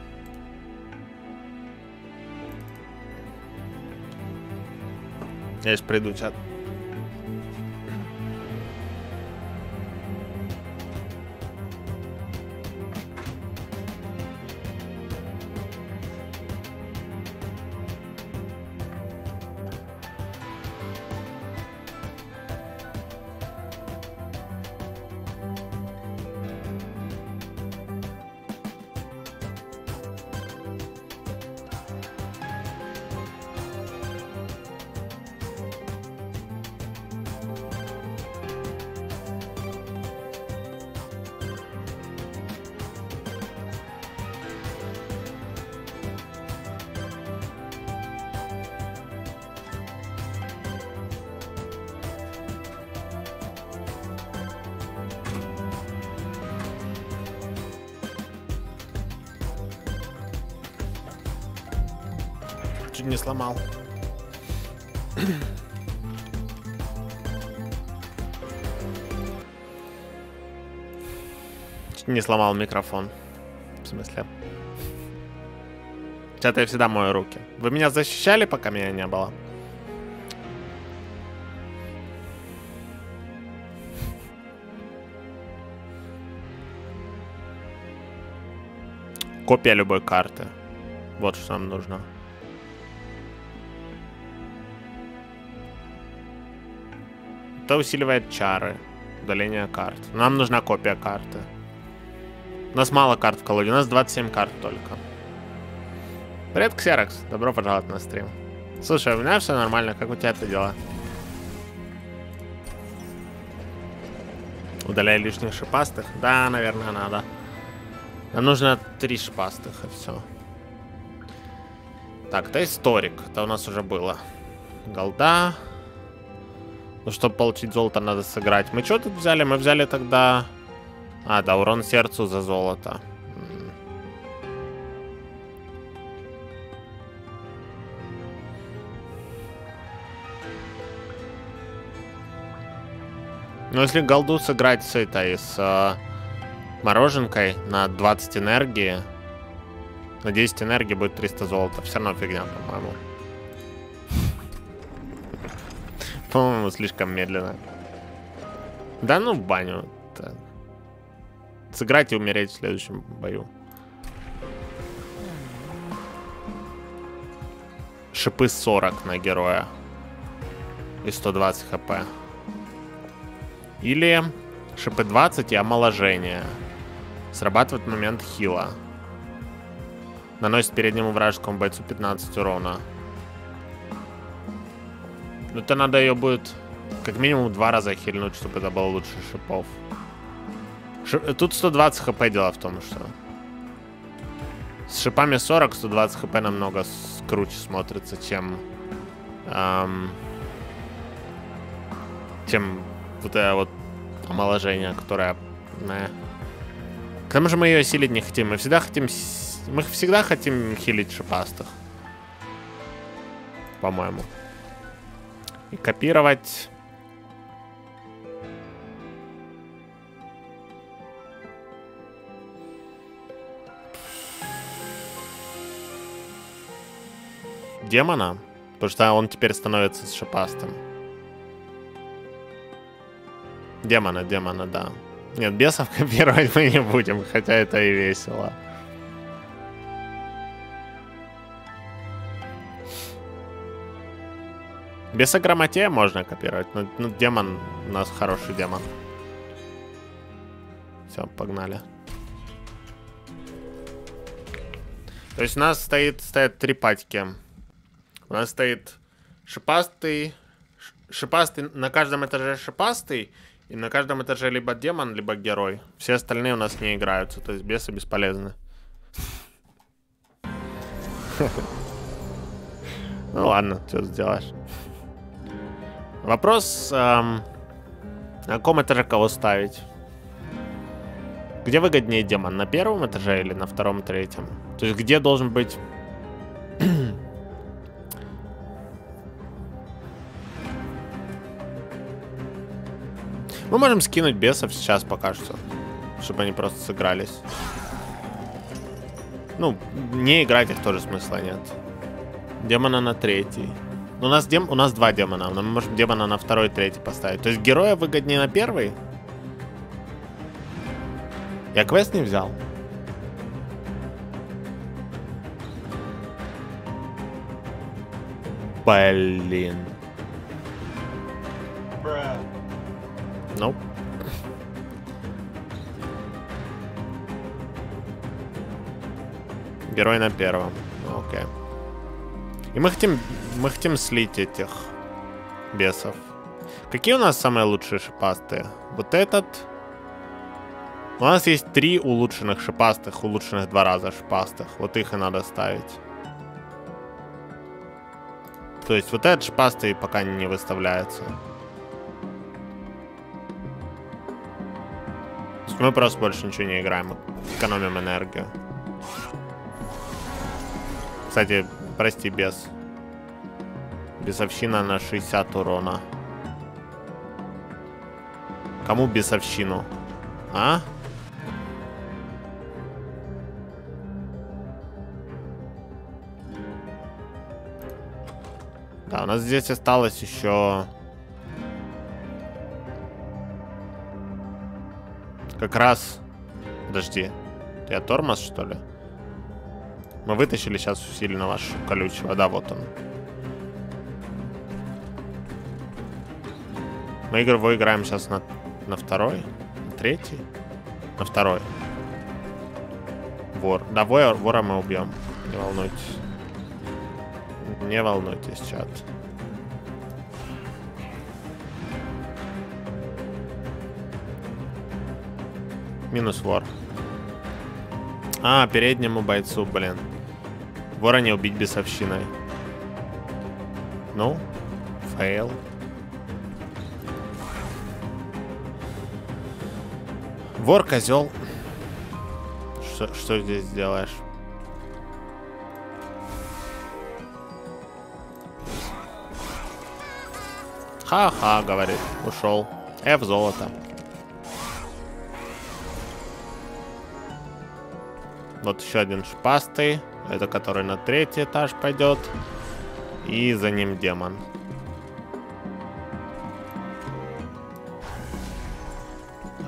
Я сейчас приду, чат. чуть не сломал. Чуть не сломал микрофон. В смысле? Сейчас я всегда мою руки. Вы меня защищали, пока меня не было? Копия любой карты. Вот что нам нужно. Это усиливает чары. Удаление карт. Нам нужна копия карты. У нас мало карт в колоде. У нас двадцать семь карт только. Привет, Ксерокс. Добро пожаловать на стрим. Слушай, у меня все нормально. Как у тебя это дела? Удаляй лишних шипастых? Да, наверное, надо. Нам нужно три шипастых, и все. Так, это историк. Это у нас уже было. Голда. Ну, чтобы получить золото, надо сыграть. Мы что тут взяли? Мы взяли тогда... А, да, урон сердцу за золото. Ну, если голду сыграть с этой, с э, мороженкой на двадцать энергии, на десять энергии будет триста золота. Все равно фигня, по-моему. По-моему, слишком медленно. Да ну в баню. Это... Сыграть и умереть в следующем бою. Шипы сорок на героя. И сто двадцать хп. Или шипы двадцать и омоложение. Срабатывает момент хила. Наносит переднему вражескому бойцу пятнадцать урона. Но это надо ее будет как минимум два раза хильнуть, чтобы это было лучше шипов. Шип... Тут сто двадцать хп дело в том, что... С шипами сорок, сто двадцать хп намного круче смотрится, чем... Эм... Чем... Вот это вот омоложение, которое... Не. К тому же мы ее силить не хотим. Мы всегда хотим... Мы всегда хотим хилить шипастых. По-моему. И копировать... Демона. Потому что он теперь становится шипастым. Демона, демона, да. Нет, бесов копировать мы не будем, хотя это и весело. Бесограмотея можно копировать, но, но демон у нас хороший демон. Все, погнали. То есть у нас стоит, стоят три пачки. У нас стоит шипастый, шипастый, на каждом этаже шипастый. И на каждом этаже либо демон, либо герой. Все остальные у нас не играются, то есть бесы бесполезны. Ну ладно, что сделаешь. Вопрос, эм, на каком этаже кого ставить? Где выгоднее демон, на первом этаже или на втором, третьем? То есть где должен быть... Мы можем скинуть бесов сейчас пока что, чтобы они просто сыгрались. Ну, не играть их тоже смысла нет. Демона на третий. У нас, дем... у нас два демона, но мы можем демона на второй и третий поставить. То есть героя выгоднее на первый? Я квест не взял. Блин. Nope. Герой на первом. Окей. Okay. И мы хотим, мы хотим слить этих бесов. Какие у нас самые лучшие шипастые? Вот этот. У нас есть три улучшенных шипастых, улучшенных два раза шипастых. Вот их и надо ставить. То есть вот этот шипастый пока не выставляется. Мы просто больше ничего не играем, мы экономим энергию. Кстати, прости, бес. Бесовщина на шестьдесят урона. Кому бесовщину? А? Да, у нас здесь осталось еще... Как раз... Подожди. Я тормоз, что ли? Мы вытащили сейчас усиленно вашу колючего. Да, вот он. Мы игровой играем сейчас на, на второй. На третий. На второй. Вор. Да, вора, вора мы убьем. Не волнуйтесь. Не волнуйтесь, чат. Минус вор. А, переднему бойцу, блин. Вора не убить бесовщиной. Ну, фейл. Вор, козел. Что, что здесь делаешь? Ха-ха, говорит. Ушел. F золото. Вот еще один шпастый. Это который на третий этаж пойдет. И за ним демон.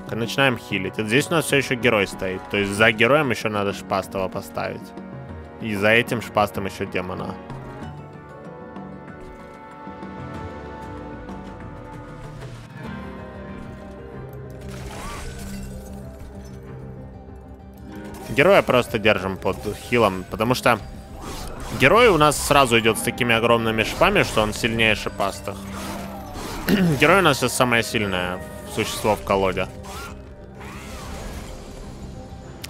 Так, и начинаем хилить. Вот здесь у нас все еще герой стоит. То есть за героем еще надо шпастого поставить. И за этим шпастом еще демона. Героя просто держим под хилом, потому что герой у нас сразу идет с такими огромными шипами, что он сильнее шипастых. Герой у нас сейчас самое сильное существо в колоде.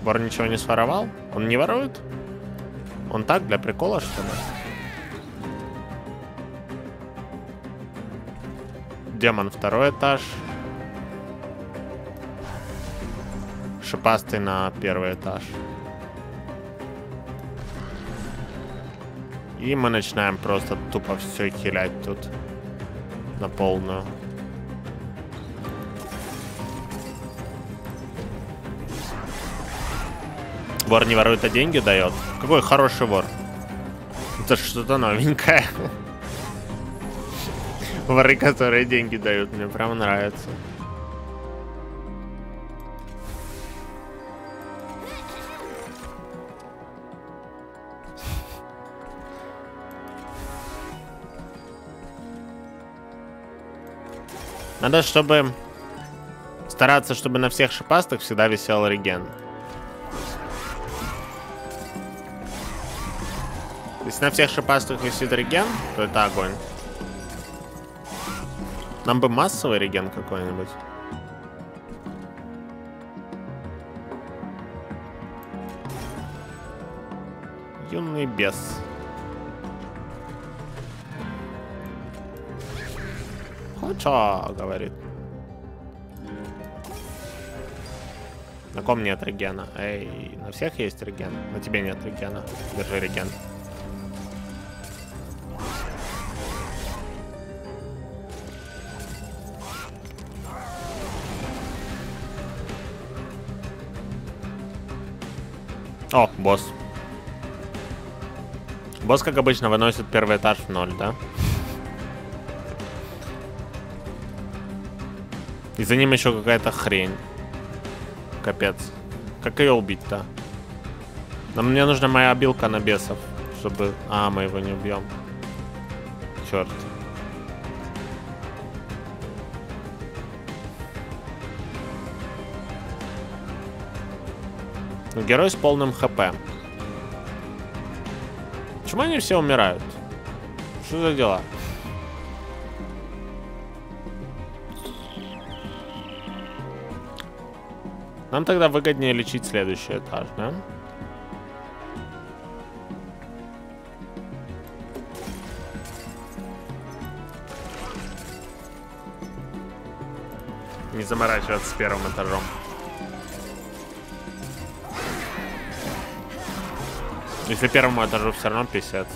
Вор ничего не своровал? Он не ворует? Он так, для прикола, что ли? Демон второй этаж. Шипастый на первый этаж. И мы начинаем просто тупо все хилять тут. На полную. Вор не ворует, а деньги дает. Какой хороший вор. Это что-то новенькое. Воры, которые деньги дают, мне прям нравится. Надо, чтобы стараться, чтобы на всех шипастых всегда висел реген. Если на всех шипастых висит реген, то это огонь. Нам бы массовый реген какой-нибудь. Юный бес. Чё, говорит. На ком нет регена? Эй, на всех есть реген. На тебе нет регена. Держи реген. О, босс. Босс, как обычно, выносит первый этаж в ноль, да? И за ним еще какая-то хрень. Капец. Как ее убить-то? Нам мне нужна моя обилка на бесов, чтобы... А, мы его не убьем. Черт. Герой с полным хп. Почему они все умирают? Что за дела? Нам тогда выгоднее лечить следующий этаж, да? Не заморачиваться с первым этажом. Если первому этажу все равно писать.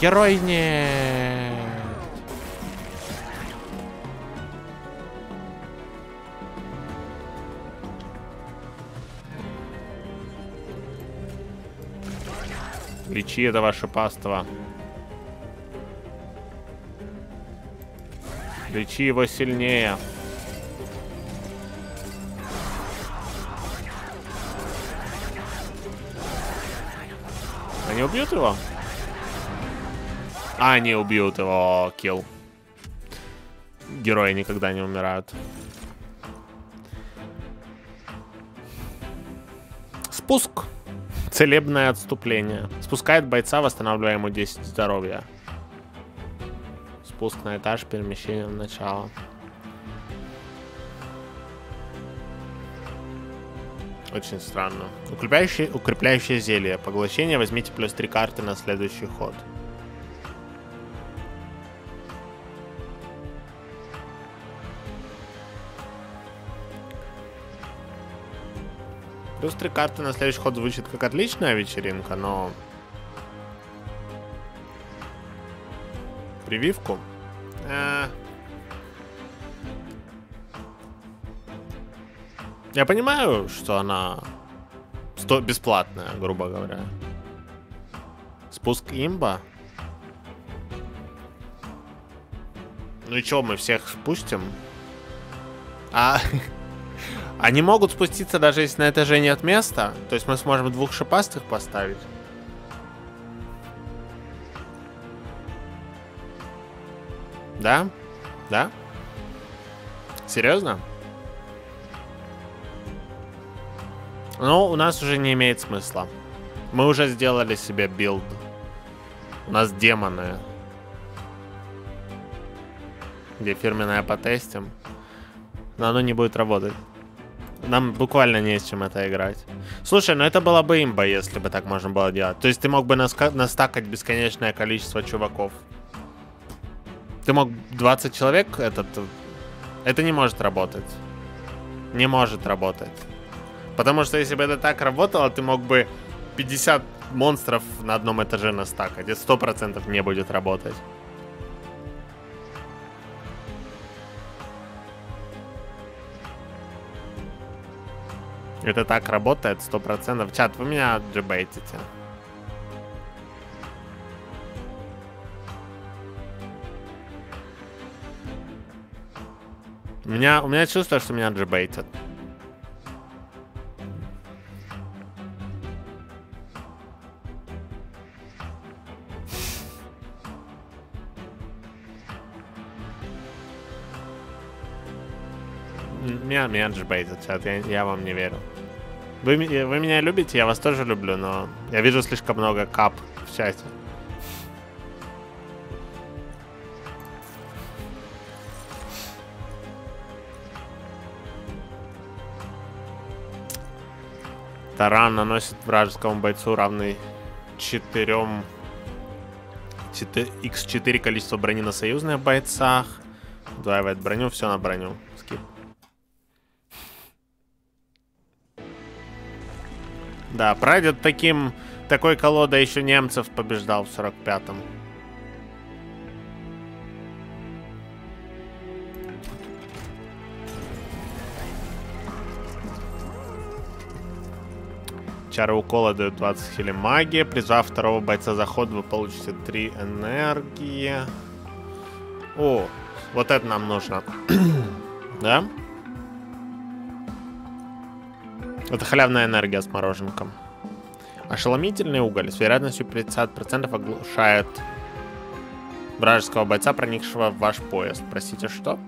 Герой нет. Лечи это ваше паство. Лечи его сильнее. Они убьют его? Они убьют его. Килл. Герои никогда не умирают. Спуск. Целебное отступление. Спускает бойца, восстанавливая ему десять здоровья. Спуск на этаж, перемещение в начало. Очень странно. Укрепляющее, укрепляющее зелье. Поглощение. Возьмите плюс три карты на следующий ход. Плюс три карты на следующий ход звучит как отличная вечеринка, но... Прививку? Э-э... Я понимаю, что она сто... бесплатная, грубо говоря. Спуск имба? Ну и чё, мы всех спустим? А... Они могут спуститься, даже если на этаже нет места. То есть мы сможем двух шипастых поставить. Да? Да? Серьезно? Ну, у нас уже не имеет смысла. Мы уже сделали себе билд. У нас демоны. Где фирменное потестим. Но оно не будет работать. Нам буквально не с чем это играть. Слушай, ну это была бы имба, если бы так можно было делать. То есть ты мог бы настакать бесконечное количество чуваков. Ты мог... двадцать человек этот... Это не может работать. Не может работать. Потому что если бы это так работало, ты мог бы пятьдесят монстров на одном этаже настакать. Это сто процентов не будет работать. Это так работает, сто процентов. Чат, вы меня джебейтите. У меня, у меня чувство, что меня джебейтят. Меня, меня джебейтят, чат, я, я вам не верю. Вы, вы меня любите, я вас тоже люблю, но я вижу слишком много кап в чате. Таран наносит вражескому бойцу равный четыре икс четыре количество брони на союзных бойцах. Удваивает броню, все на броню. Скип. Да, прадед таким, такой колодой еще немцев побеждал в сорок пятом. Чары укола дают двадцать хили магии. Призвав второго бойца за ход, вы получите три энергии. О, вот это нам нужно. Да? Это халявная энергия с мороженком. Ошеломительный уголь с вероятностью пятьдесят процентов оглушает вражеского бойца, проникшего в ваш поезд. Простите, что?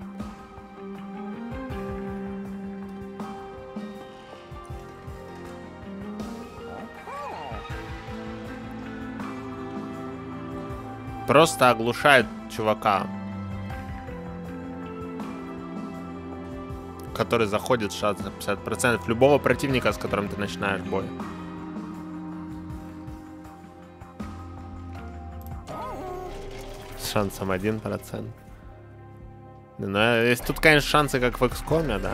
Просто оглушает чувака, который заходит шанс на пятьдесят процентов любого противника, с которым ты начинаешь бой. С шансом один процент. Но есть тут, конечно, шансы, как в икс коме, да.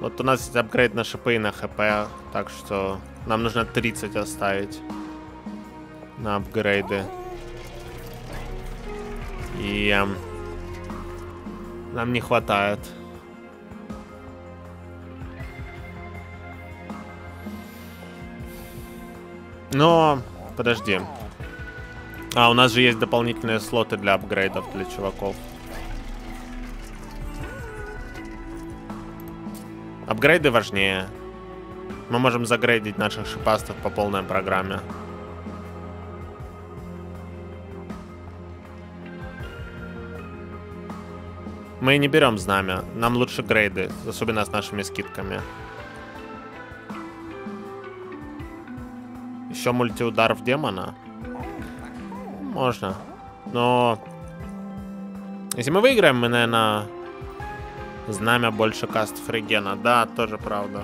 Вот у нас есть апгрейд на шипы и на хп, так что нам нужно тридцать оставить. на апгрейды. И э, нам не хватает. Но, подожди. А, у нас же есть дополнительные слоты для апгрейдов для чуваков. Апгрейды важнее. Мы можем загрейдить наших шипастов по полной программе. Мы не берем знамя. Нам лучше грейды, особенно с нашими скидками. Еще мультиудар в демона? Можно. Но если мы выиграем, мы, наверное, знамя больше кастов регена. Да, тоже правда.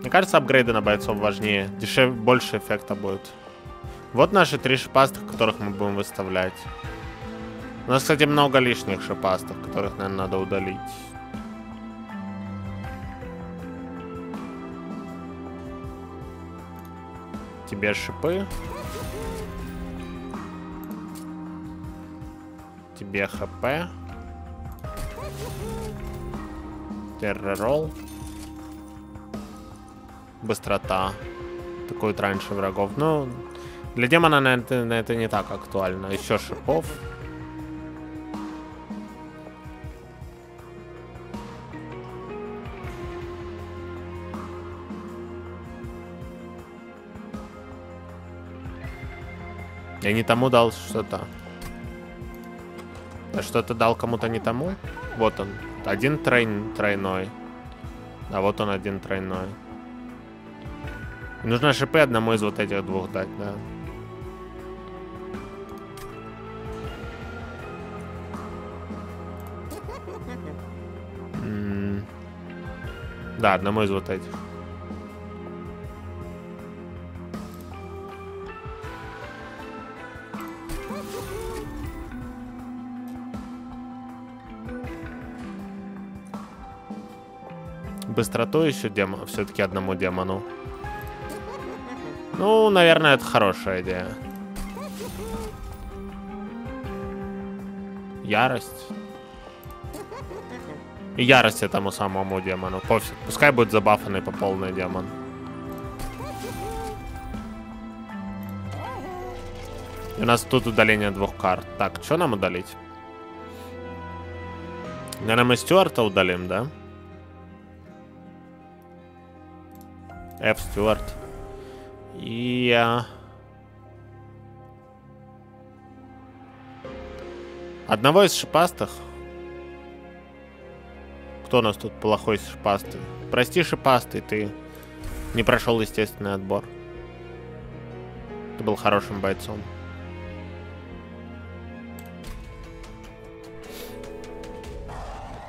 Мне кажется, апгрейды на бойцов важнее. Дешев... Больше эффекта будет. Вот наши три шипастых, которых мы будем выставлять. У нас, кстати, много лишних шипастов, которых, наверное, надо удалить. Тебе шипы. Тебе хп. Терророл. Быстрота. Такой раньше врагов. Ну, для демона, наверное, это не так актуально. Еще шипов. Я не тому дал что-то. Я что-то дал кому-то не тому? Вот он. Один тройн, тройной. А вот он один тройной. Нужно шипы одному из вот этих двух дать, да. М-м- да, одному из вот этих. Быстроту еще демон, все-таки одному демону. Ну, наверное, это хорошая идея. Ярость. И ярость этому самому демону. Пофиг. Пускай будет забафанный по полной демон. И у нас тут удаление двух карт. Так, что нам удалить? Наверное, мы Стюарта удалим, да? F. Стюарт. И... А... Одного из шипастых. Кто у нас тут плохой шипастый? Прости, шипастый, ты не прошел естественный отбор. Ты был хорошим бойцом.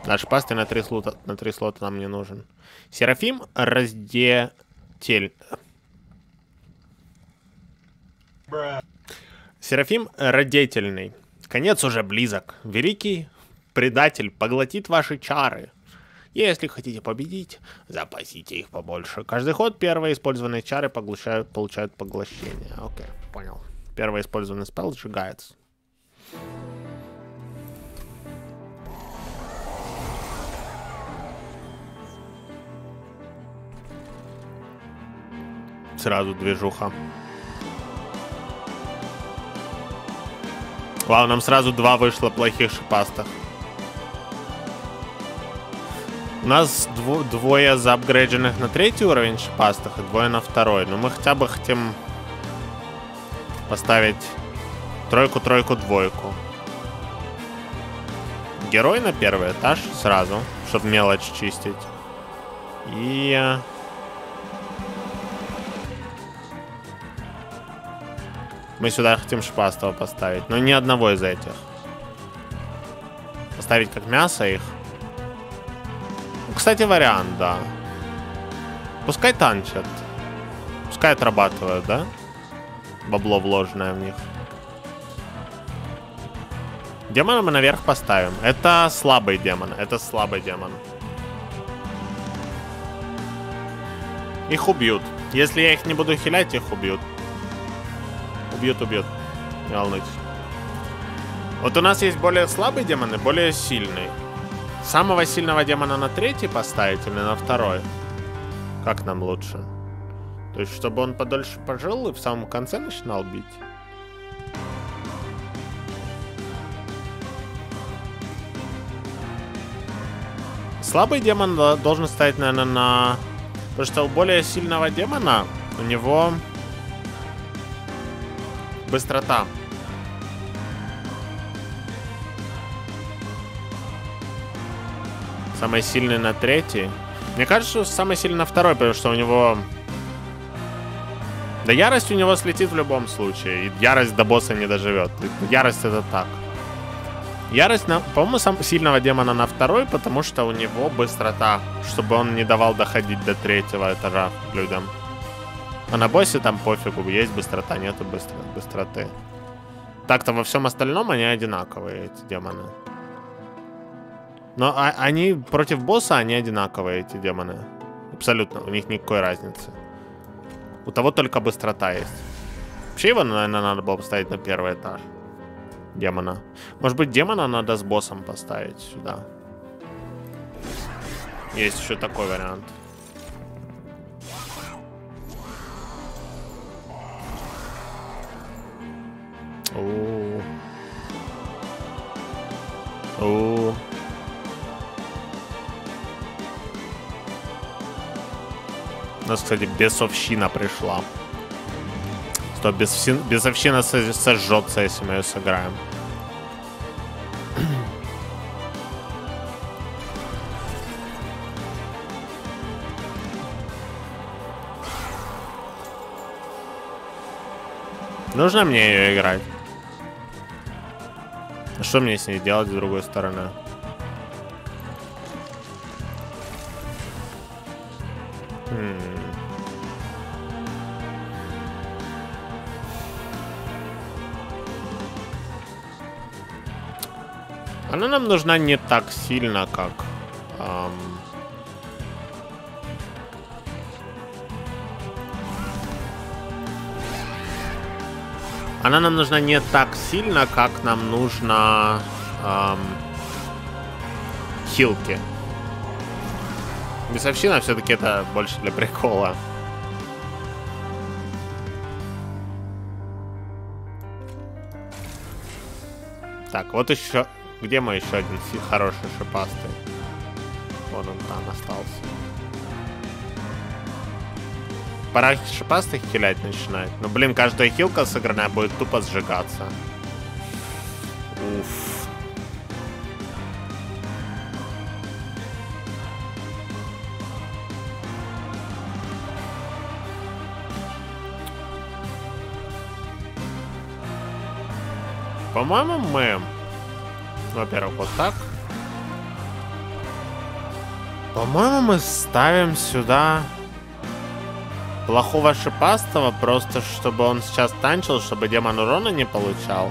Да, шипастый на три слота, на три слота нам не нужен. Серафим разде... Тель. Серафим родительный. Конец уже близок. Великий предатель поглотит ваши чары. Если хотите победить, запасите их побольше. Каждый ход первые использованные чары поглощают, получают поглощение. Окей, понял. Первый использованный спелл сжигается. Сразу движуха. Вау, нам сразу два вышло плохих шипастых. У нас дво двое заапгрейдженных на третий уровень шипастых и двое на второй. Но мы хотя бы хотим поставить тройку, тройку, двойку. Герой на первый этаж сразу, чтобы мелочь чистить. И... мы сюда хотим шипастого поставить, но ни одного из этих. Поставить как мясо их. Кстати, вариант, да. Пускай танчат. Пускай отрабатывают, да? Бабло вложенное в них. Демона мы наверх поставим. Это слабый демон, это слабый демон. Их убьют. Если я их не буду хилять, их убьют. убьет, убьет. Не волнуйтесь. Вот у нас есть более слабые демоны, более сильные. Самого сильного демона на третий поставить или на второй? Как нам лучше? То есть, чтобы он подольше пожил и в самом конце начинал бить? Слабый демон должен стоять, наверное, на... Потому что у более сильного демона у него быстрота. Самый сильный на третий. Мне кажется, что самый сильный на второй, потому что у него... Да ярость у него слетит в любом случае. И ярость до босса не доживет. И ярость это так. Ярость, на... по-моему, самого сильного демона на второй, потому что у него быстрота. Чтобы он не давал доходить до третьего этажа людям. А на боссе там пофигу. Есть быстрота, нету быстро... быстроты. Так-то во всем остальном они одинаковые, эти демоны. Но они против босса, они одинаковые, эти демоны. Абсолютно, у них никакой разницы. У того только быстрота есть. Вообще его, наверное, надо было поставить на первый этаж. Демона. Может быть, демона надо с боссом поставить сюда. Есть еще такой вариант. У-у-у. У-у-у. У нас, кстати, бесовщина пришла. Что, бесовщина сожжется, если мы ее сыграем. Нужно мне ее играть? А что мне с ней делать с другой стороны? Она нам нужна не так сильно, как... Эм... Она нам нужна не так сильно, как нам нужно... Эм... Хилки. Бесовщина все-таки это больше для прикола. Так, вот еще... Где мой еще один хороший шипастый? Вон он там остался. Пора шипастых хилять начинать. Но, блин, каждая хилка сыгранная будет тупо сжигаться. Уф. По-моему, мы... Во-первых, вот так. По-моему, мы ставим сюда плохого шипастого, просто чтобы он сейчас танчил, чтобы демон урона не получал.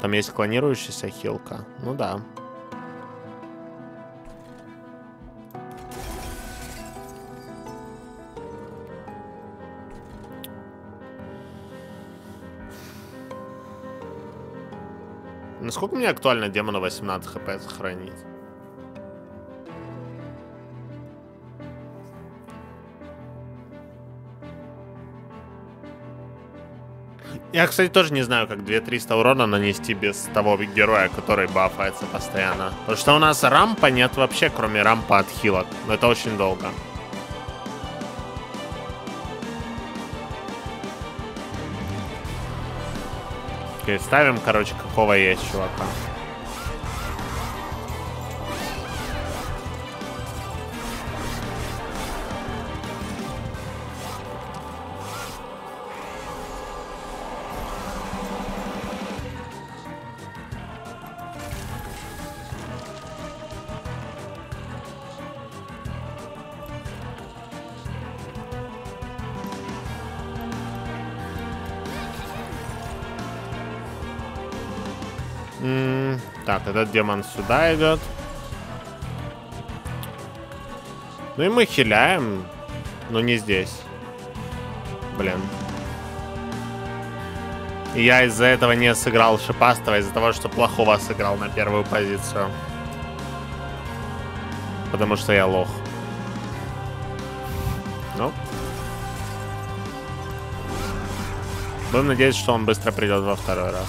Там есть клонирующаяся хилка. Ну да. Насколько мне актуально демона восемнадцать хп сохранить? Я, кстати, тоже не знаю, как две тысячи триста урона нанести без того героя, который бафается постоянно. Потому что у нас рампа нет вообще, кроме рампа от хилок. Но это очень долго. Окей, ставим, короче, какого есть чувака. Так, этот демон сюда идет. Ну и мы хиляем. Но не здесь. блин. И я из-за этого не сыграл шипастого, из-за того, что плохого сыграл на первую позицию. Потому что я лох. Ну. Будем надеяться, что он быстро придет во второй раз.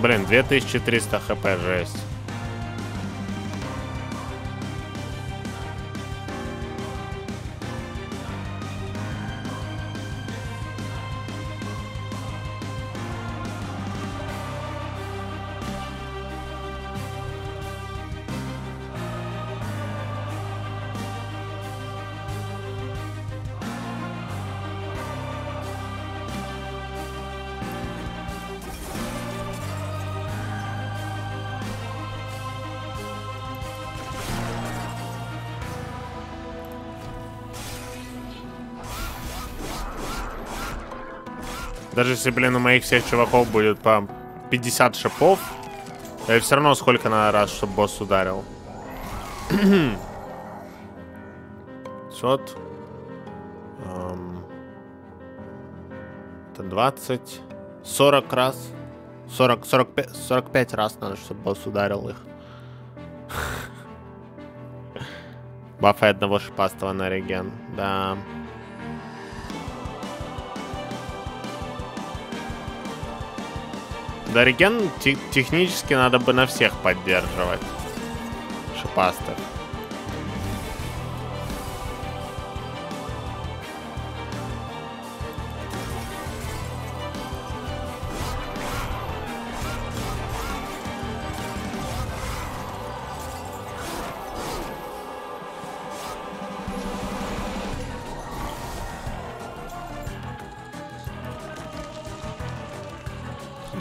Блин, две тысячи триста хп, жесть. Даже если, блин, у моих всех чуваков будет по пятьдесят шипов, я все равно сколько надо раз, чтобы босс ударил. пятьсот. Um, это двадцать. сорок раз. сорок, сорок пять, сорок пять раз надо, чтобы босс ударил их. Бафай одного шипастого на реген. Да. Да, реген технически надо бы на всех поддерживать. Шипастых.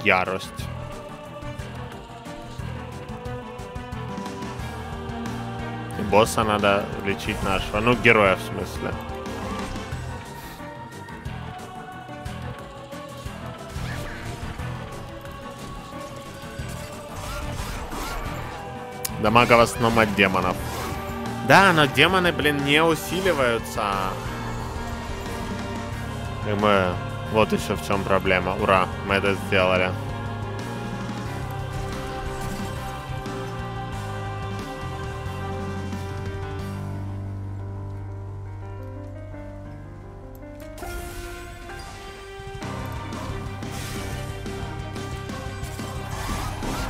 Ярость. И босса надо лечить нашего. Ну, героя, в смысле. Дамага в основном от демонов. Да, но демоны, блин, не усиливаются. И мы... Вот еще в чем проблема. Ура, мы это сделали.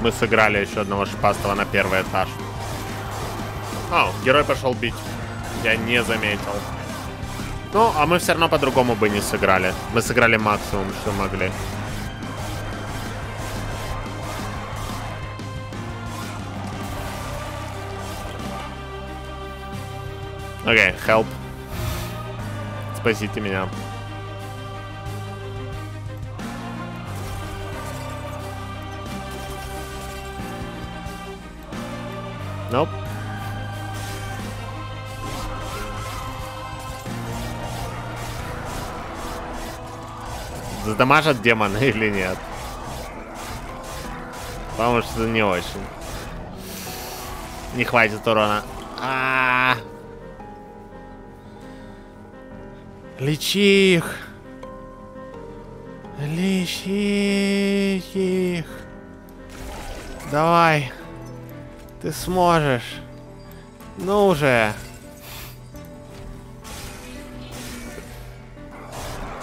Мы сыграли еще одного шипастого на первый этаж. О, герой пошел бить. Я не заметил. Ну, а мы все равно по-другому бы не сыграли. Мы сыграли максимум, что могли. Окей, okay, help. Спасите меня. Nope. Задамажат демона или нет? Потому что не очень. Не хватит урона. А -а -а. Лечи их. Лечи их. Давай. Ты сможешь. Ну уже.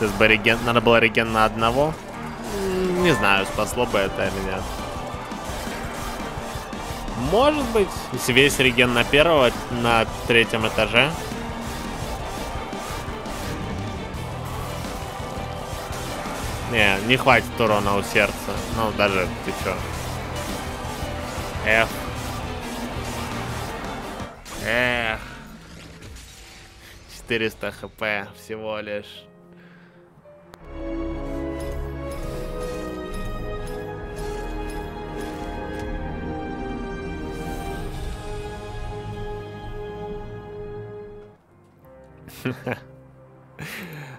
То есть бы реген... Надо было реген на одного. Не знаю, спасло бы это или нет. Может быть, если весь реген на первого, на третьем этаже. Не, не хватит урона у сердца. Ну, даже ты чё. Эх. Эх. четыреста хп всего лишь.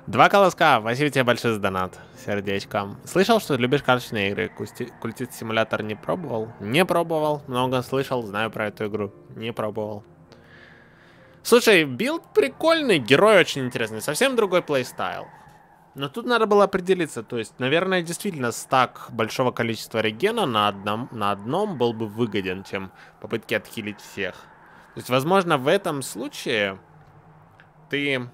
Два колоска. Спасибо тебе большое за донат. сердечком. Слышал, что любишь карточные игры. Культист-симулятор не пробовал? Не пробовал. Много слышал, знаю про эту игру. Не пробовал. Слушай, билд прикольный, герой очень интересный. Совсем другой плейстайл. Но тут надо было определиться. То есть, наверное, действительно стак большого количества регена на одном, на одном был бы выгоден, чем попытки отхилить всех. То есть, возможно, в этом случае ты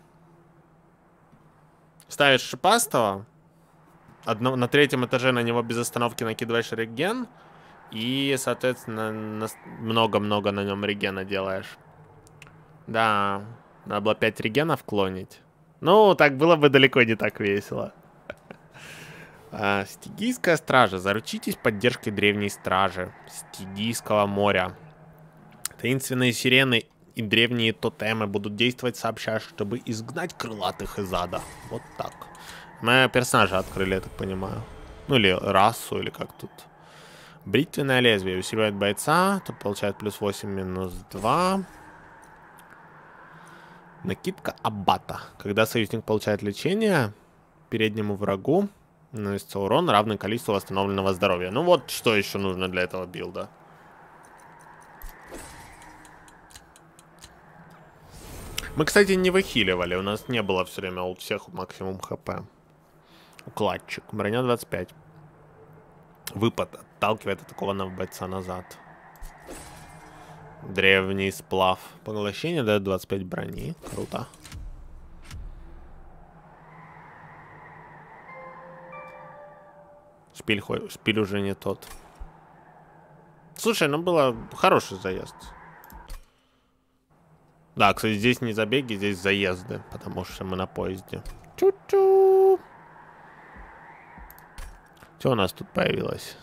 ставишь шипастого, одно, на третьем этаже на него без остановки накидываешь реген, и, соответственно, много-много на нем регена делаешь. Да, надо было пять регенов клонить. Ну, так было бы далеко не так весело. Стигийская стража. Заручитесь поддержкой древней стражи Стигийского моря. Таинственные сирены и древние тотемы будут действовать сообща, чтобы изгнать крылатых из ада. Вот так. Мы персонажа открыли, я так понимаю. Ну, или расу, или как тут. Бритвенное лезвие усиливает бойца. Тут получает плюс восемь, минус два. Накидка аббата. Когда союзник получает лечение, переднему врагу наносится урон, равный количеству восстановленного здоровья. Ну вот, что еще нужно для этого билда. Мы, кстати, не выхиливали. У нас не было все время у всех максимум хп. Укладчик. Броня двадцать пять. Выпад отталкивает атакованного бойца назад. Древний сплав. Поглощение дает двадцать пять брони. Круто. Шпиль, шпиль уже не тот. Слушай, ну было хороший заезд. Да, кстати, здесь не забеги, здесь заезды, потому что мы на поезде. Чу-чу. Что у нас тут появилось?